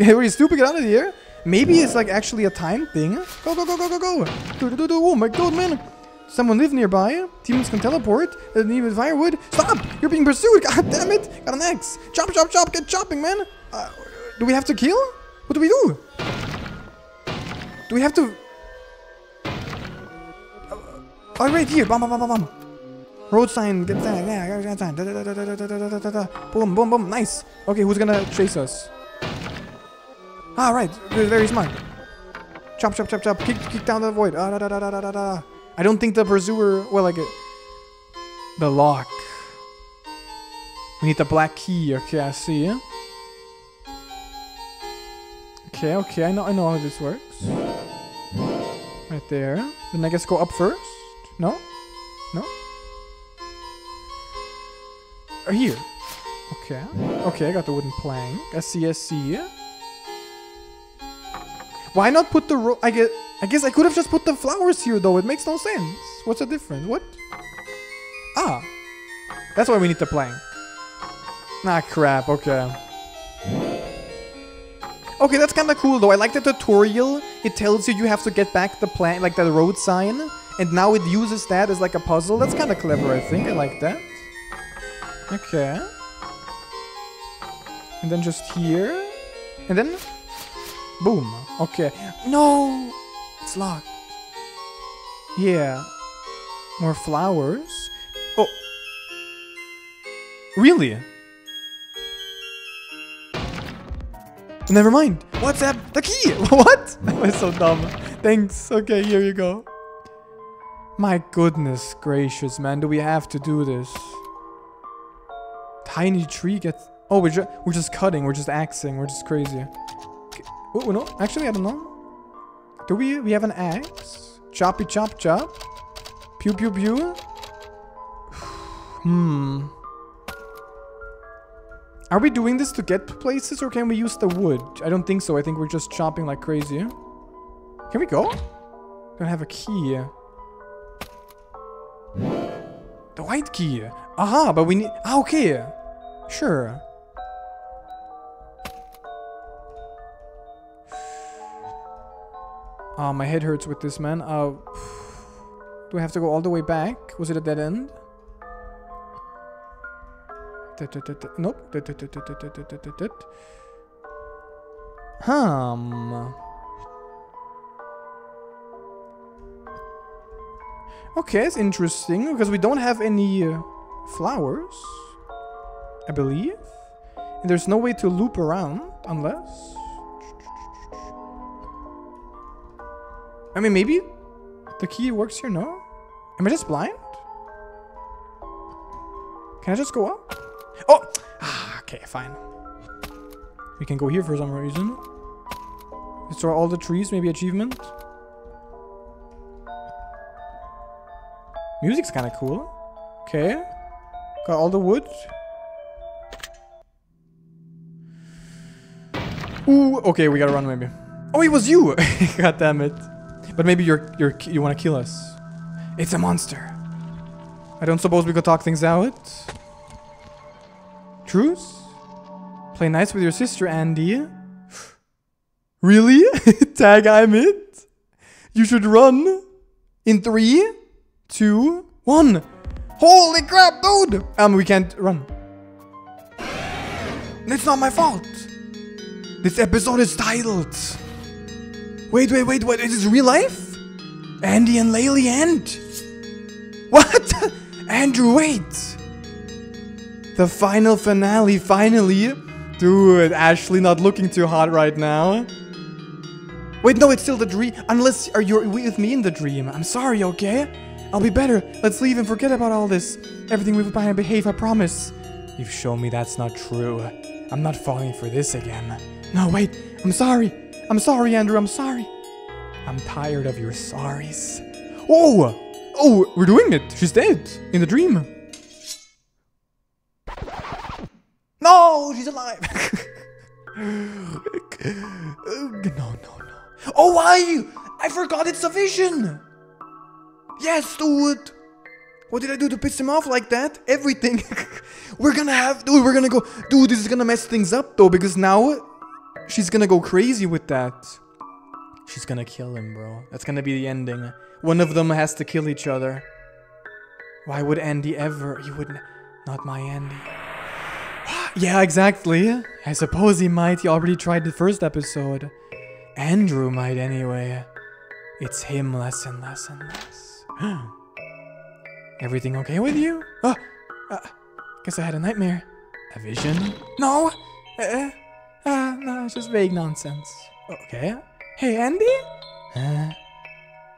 Okay, were you stupid? Get out of here. Maybe it's like actually a time thing. Go, go, go, go, go, go. Do, do, do, do. Oh my god, man. Someone live nearby. Demons can teleport. They need firewood. Stop. You're being pursued. God damn it. Got an axe. Chop, chop, chop. Get chopping, man. Uh, do we have to kill? What do we do? Do we have to... Oh, right here. Bam, bam, bam, bam. Road sign, get that, yeah, get that, da, da, da, da, da, da, da, da, da. Boom, boom, boom, nice. Okay, who's gonna chase us? Ah, right, very smart. Chop, chop, chop, chop, kick, kick down the void. Ah, da, da, da, da, da, da. I don't think the pursuer, well, like it. The lock. We need the black key, okay, I see. Okay, okay, I know, I know how this works. Right there. Then I guess go up first? No? No? Here. Okay. Okay, I got the wooden plank. I see, I see. Why not put the ro- I guess, I guess I could have just put the flowers here, though. It makes no sense. What's the difference? What? Ah. That's why we need the plank. Ah, crap. Okay. Okay, that's kind of cool, though. I like the tutorial. It tells you you have to get back the plank, like the road sign. And now it uses that as like a puzzle. That's kind of clever, I think. I like that. Okay. And then just here. And then... Boom. Okay. No! It's locked. Yeah. More flowers. Oh. Really? Never mind. What's that? The key! What? That was so dumb. Thanks. Okay, here you go. My goodness gracious, man. Do we have to do this? Tiny tree gets... Oh, we're, ju we're just cutting. We're just axing. We're just crazy. Okay. Oh, no. Actually, I don't know. Do we... We have an axe? Choppy chop chop. Pew pew pew. Hmm. Are we doing this to get places or can we use the wood? I don't think so. I think we're just chopping like crazy. Can we go? Don't have a key. The white key. Aha, but we need... Ah, okay. Sure. Ah, oh, my head hurts with this, man. Uh, do I have to go all the way back? Was it a dead end? Nope. Hmm. Okay, it's interesting because we don't have any uh, flowers, I believe. And there's no way to loop around unless... I mean, maybe the key works here, no? Am I just blind? Can I just go up? Oh! Ah, okay, fine. We can go here for some reason. Destroy all the trees, maybe achievement. Music's kind of cool. Okay. Got all the wood. Ooh, okay, we gotta run maybe. Oh, it was you! God damn it. But maybe you're, you're, you want to kill us. It's a monster. I don't suppose we could talk things out. Truce? Play nice with your sister, Andy. Really? Tag, I'm it. You should run. In three, two, one. Holy crap, dude. Um, we can't run. It's not my fault. This episode is titled... Wait, wait, wait, what? Is this real life? Andy and Leyley and... What? Andrew, wait! The final finale, finally! Dude, Ashley not looking too hot right now. Wait, no, it's still the dream. Unless are you with me in the dream. I'm sorry, okay? I'll be better. Let's leave and forget about all this. Everything we've been and behave, I promise. You've shown me that's not true. I'm not falling for this again. No, wait, I'm sorry. I'm sorry, Andrew, I'm sorry. I'm tired of your sorries. Oh! Oh, we're doing it! She's dead! In the dream! No! She's alive! No, no, no. Oh, why? I forgot it's a vision! Yes, dude! What did I do to piss him off like that? Everything! We're gonna have... Dude, we're gonna go... Dude, this is gonna mess things up, though, because now... She's gonna go crazy with that. She's gonna kill him, bro. That's gonna be the ending. One of them has to kill each other. Why would Andy ever? He wouldn't. Not my Andy. Yeah, exactly. I suppose he might. He already tried the first episode. Andrew might anyway. It's him less and less and less. Everything okay with you? Oh, uh, guess I had a nightmare. A vision? No! Uh-uh. Ah, uh, no, it's just vague nonsense. Okay. Hey, Andy? Huh?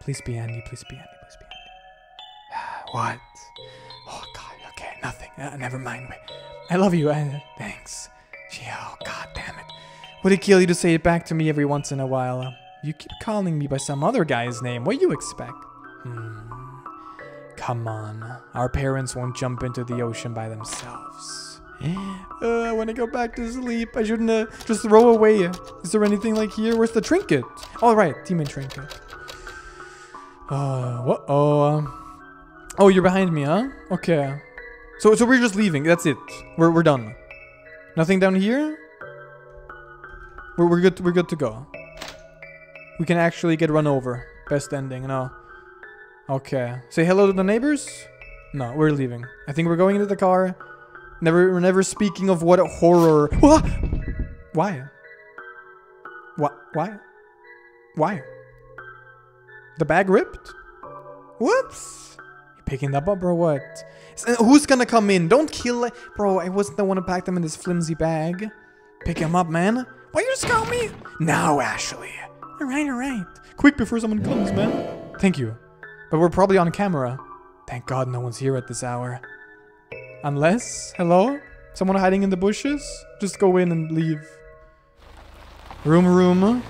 Please be Andy, please be Andy, please be Andy. What? Oh, God, okay, nothing. Uh, never mind. Wait. I love you, uh, thanks. Gee, oh, God damn it. Would it kill you to say it back to me every once in a while? Uh, you keep calling me by some other guy's name. What do you expect? Hmm. Come on. Our parents won't jump into the ocean by themselves. Uh, I want to go back to sleep. I shouldn't uh, just throw away. Is there anything like here? Where's the trinket? All right, demon trinket. Uh, what? Oh, oh, you're behind me, huh? Okay. So, so we're just leaving. That's it. We're we're done. Nothing down here. We're we're good. We're good to go. We can actually get run over. Best ending. No. Okay. Say hello to the neighbors. No, we're leaving. I think we're going into the car. Never, we're never speaking of what a horror. What? Why? Why? Why? Why? The bag ripped? Whoops! You picking up up or what? Who's gonna come in? Don't kill, bro. I wasn't the one to pack them in this flimsy bag. Pick him up, man. Why you just call me? Now, Ashley. All right, all right. Quick before someone comes, man. Thank you. But we're probably on camera. Thank God no one's here at this hour. Unless, hello? Someone hiding in the bushes? Just go in and leave. Room, room.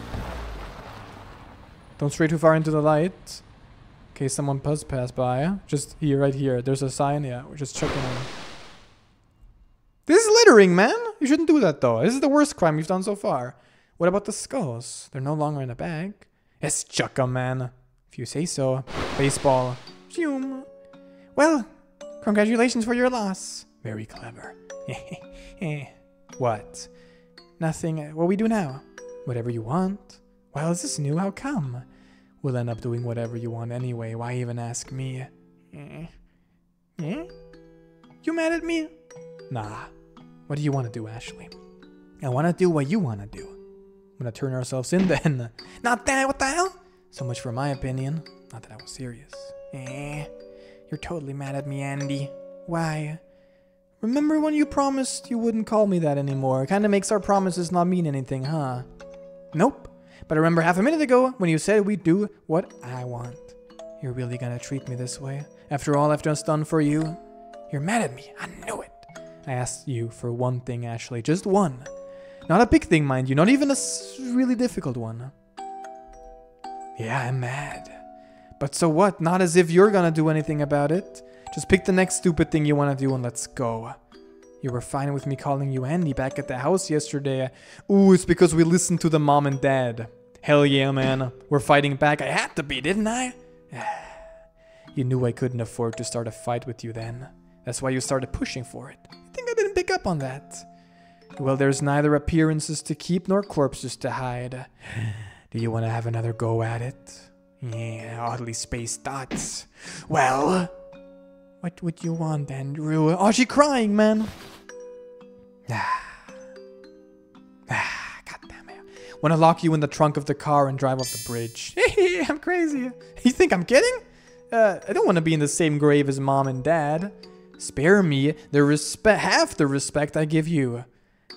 Don't stray too far into the light. In case someone does pass by. Just here, right here. There's a sign. Yeah, we're just checking in. This is littering, man! You shouldn't do that, though. This is the worst crime you've done so far. What about the skulls? They're no longer in a bag. Yes, chuck 'em, man. If you say so. Baseball. Well, congratulations for your loss. Very clever. What? Nothing. What we do now? Whatever you want. Well, is this new? How come? We'll end up doing whatever you want anyway. Why even ask me? Eh? Eh? You mad at me? Nah. What do you want to do, Ashley? I want to do what you want to do. I'm going to turn ourselves in then. Not that, what the hell? So much for my opinion. Not that I was serious. Eh? You're totally mad at me, Andy. Why? Remember when you promised you wouldn't call me that anymore? Kind of makes our promises not mean anything, huh? Nope. But I remember half a minute ago when you said we'd do what I want. You're really gonna treat me this way? After all I've just done for you? You're mad at me. I knew it. I asked you for one thing, Ashley. Just one. Not a big thing, mind you. Not even a really difficult one. Yeah, I'm mad. But so what? Not as if you're gonna do anything about it. Just pick the next stupid thing you wanna do and let's go. You were fine with me calling you Andy back at the house yesterday. Ooh, it's because we listened to the mom and dad. Hell yeah, man. We're fighting back. I had to be, didn't I? You knew I couldn't afford to start a fight with you then. That's why you started pushing for it. You think I didn't pick up on that? Well, there's neither appearances to keep nor corpses to hide. Do you want to have another go at it? Yeah, oddly spaced dots. Well... What would you want, Andrew? Oh, she's crying, man. Ah. Ah, goddamn it. Want to lock you in the trunk of the car and drive off the bridge. I'm crazy. You think I'm kidding? Uh, I don't want to be in the same grave as mom and dad. Spare me the respe- half the respect I give you.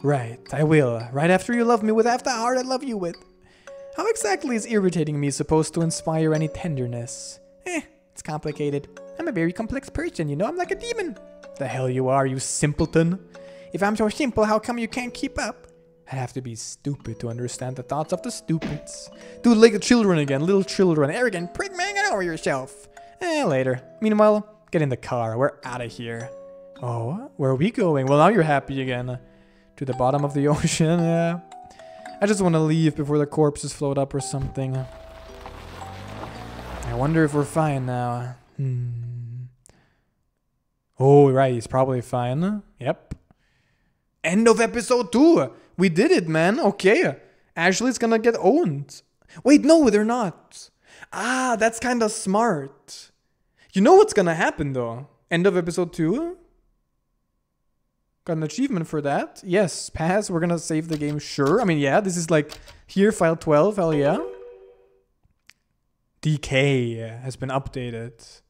Right, I will. Right after you love me with half the heart I love you with. How exactly is irritating me supposed to inspire any tenderness? Eh, it's complicated. I'm a very complex person, you know? I'm like a demon. The hell you are, you simpleton. If I'm so simple, how come you can't keep up? I'd have to be stupid to understand the thoughts of the stupids. Dude, like the children again, little children. Arrogant prick, man, get over yourself. Eh, later. Meanwhile, get in the car. We're out of here. Oh, where are we going? Well, now you're happy again. To the bottom of the ocean, yeah. I just want to leave before the corpses float up or something. I wonder if we're fine now. Hmm. Oh, right, he's probably fine. Yep. End of episode two. We did it, man. Okay. Ashley's gonna get owned. Wait, no, they're not. Ah, that's kind of smart. You know what's gonna happen, though? End of episode two? Got an achievement for that. Yes, pass. We're gonna save the game, sure. I mean, yeah, this is like here, file twelve. Hell yeah. D K has been updated.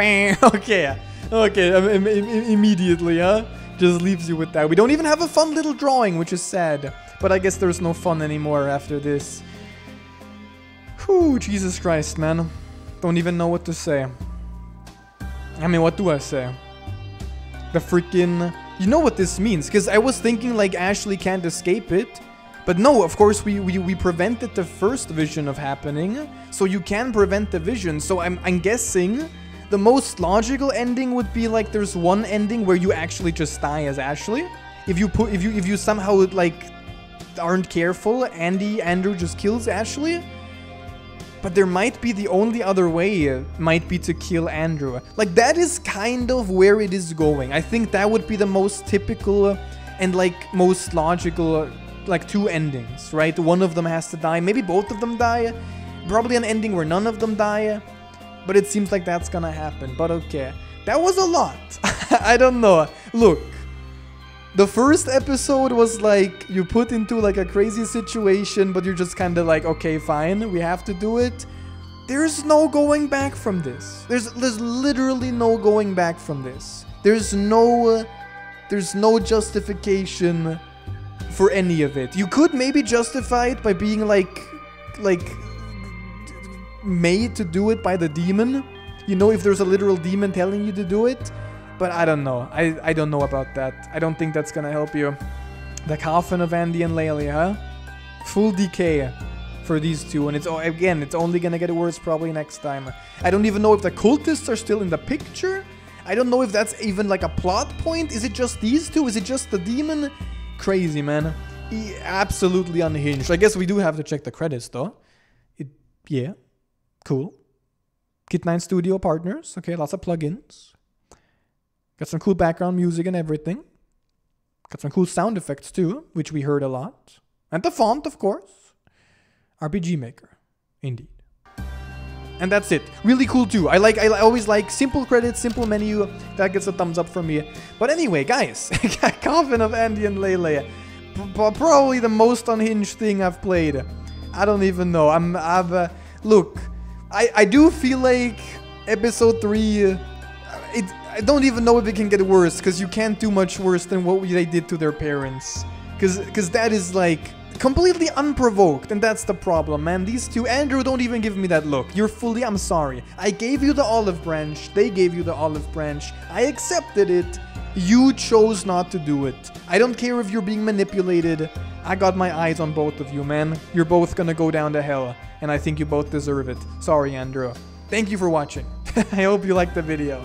Okay, okay, um, im- im- immediately, huh? Just leaves you with that. We don't even have a fun little drawing, which is sad. But I guess there's no fun anymore after this. Whew, Jesus Christ, man. Don't even know what to say. I mean, what do I say? The freaking... You know what this means, because I was thinking, like, Ashley can't escape it. But no, of course, we, we, we prevented the first vision of happening. So you can prevent the vision. So I'm, I'm guessing... The most logical ending would be like there's one ending where you actually just die as Ashley. If you put, if you, if you somehow like aren't careful, Andy Andrew just kills Ashley. But there might be the only other way might be to kill Andrew. Like that is kind of where it is going. I think that would be the most typical and like most logical, like two endings, right? One of them has to die. Maybe both of them die. Probably an ending where none of them die. But it seems like that's gonna happen, but okay. That was a lot. I don't know. Look, the first episode was like, you put into like a crazy situation, but you're just kind of like, okay, fine, we have to do it. There's no going back from this. There's there's literally no going back from this. There's no, there's no justification for any of it. You could maybe justify it by being like, like, made to do it by the demon, you know, if there's a literal demon telling you to do it, but I don't know. I, I don't know about that. I don't think that's gonna help you. The Coffin of Andy and Leyley, huh? Full decay. for these two, and it's, again, it's only gonna get worse probably next time. I don't even know if the cultists are still in the picture. I don't know if that's even like a plot point. Is it just these two? Is it just the demon? Crazy, man. He absolutely unhinged. I guess we do have to check the credits, though. It, yeah, cool. Kit nine Studio Partners. Okay, lots of plugins. Got some cool background music and everything. Got some cool sound effects, too, which we heard a lot. And the font, of course. R P G Maker, indeed. And that's it. Really cool, too. I like. I always like simple credits, simple menu. That gets a thumbs up from me. But anyway, guys. Coffin of Andy and Leyley. Probably the most unhinged thing I've played. I don't even know. I'm. I've. Uh, look, I. I do feel like episode three. Uh, it. I don't even know if it can get worse, because you can't do much worse than what they did to their parents. Because, because that is like completely unprovoked, and that's the problem, man. These two, Andrew, don't even give me that look. You're fully, I'm sorry. I gave you the olive branch. They gave you the olive branch. I accepted it. You chose not to do it. I don't care if you're being manipulated. I got my eyes on both of you, man. You're both gonna go down to hell, and I think you both deserve it. Sorry, Andrew. Thank you for watching. I hope you liked the video.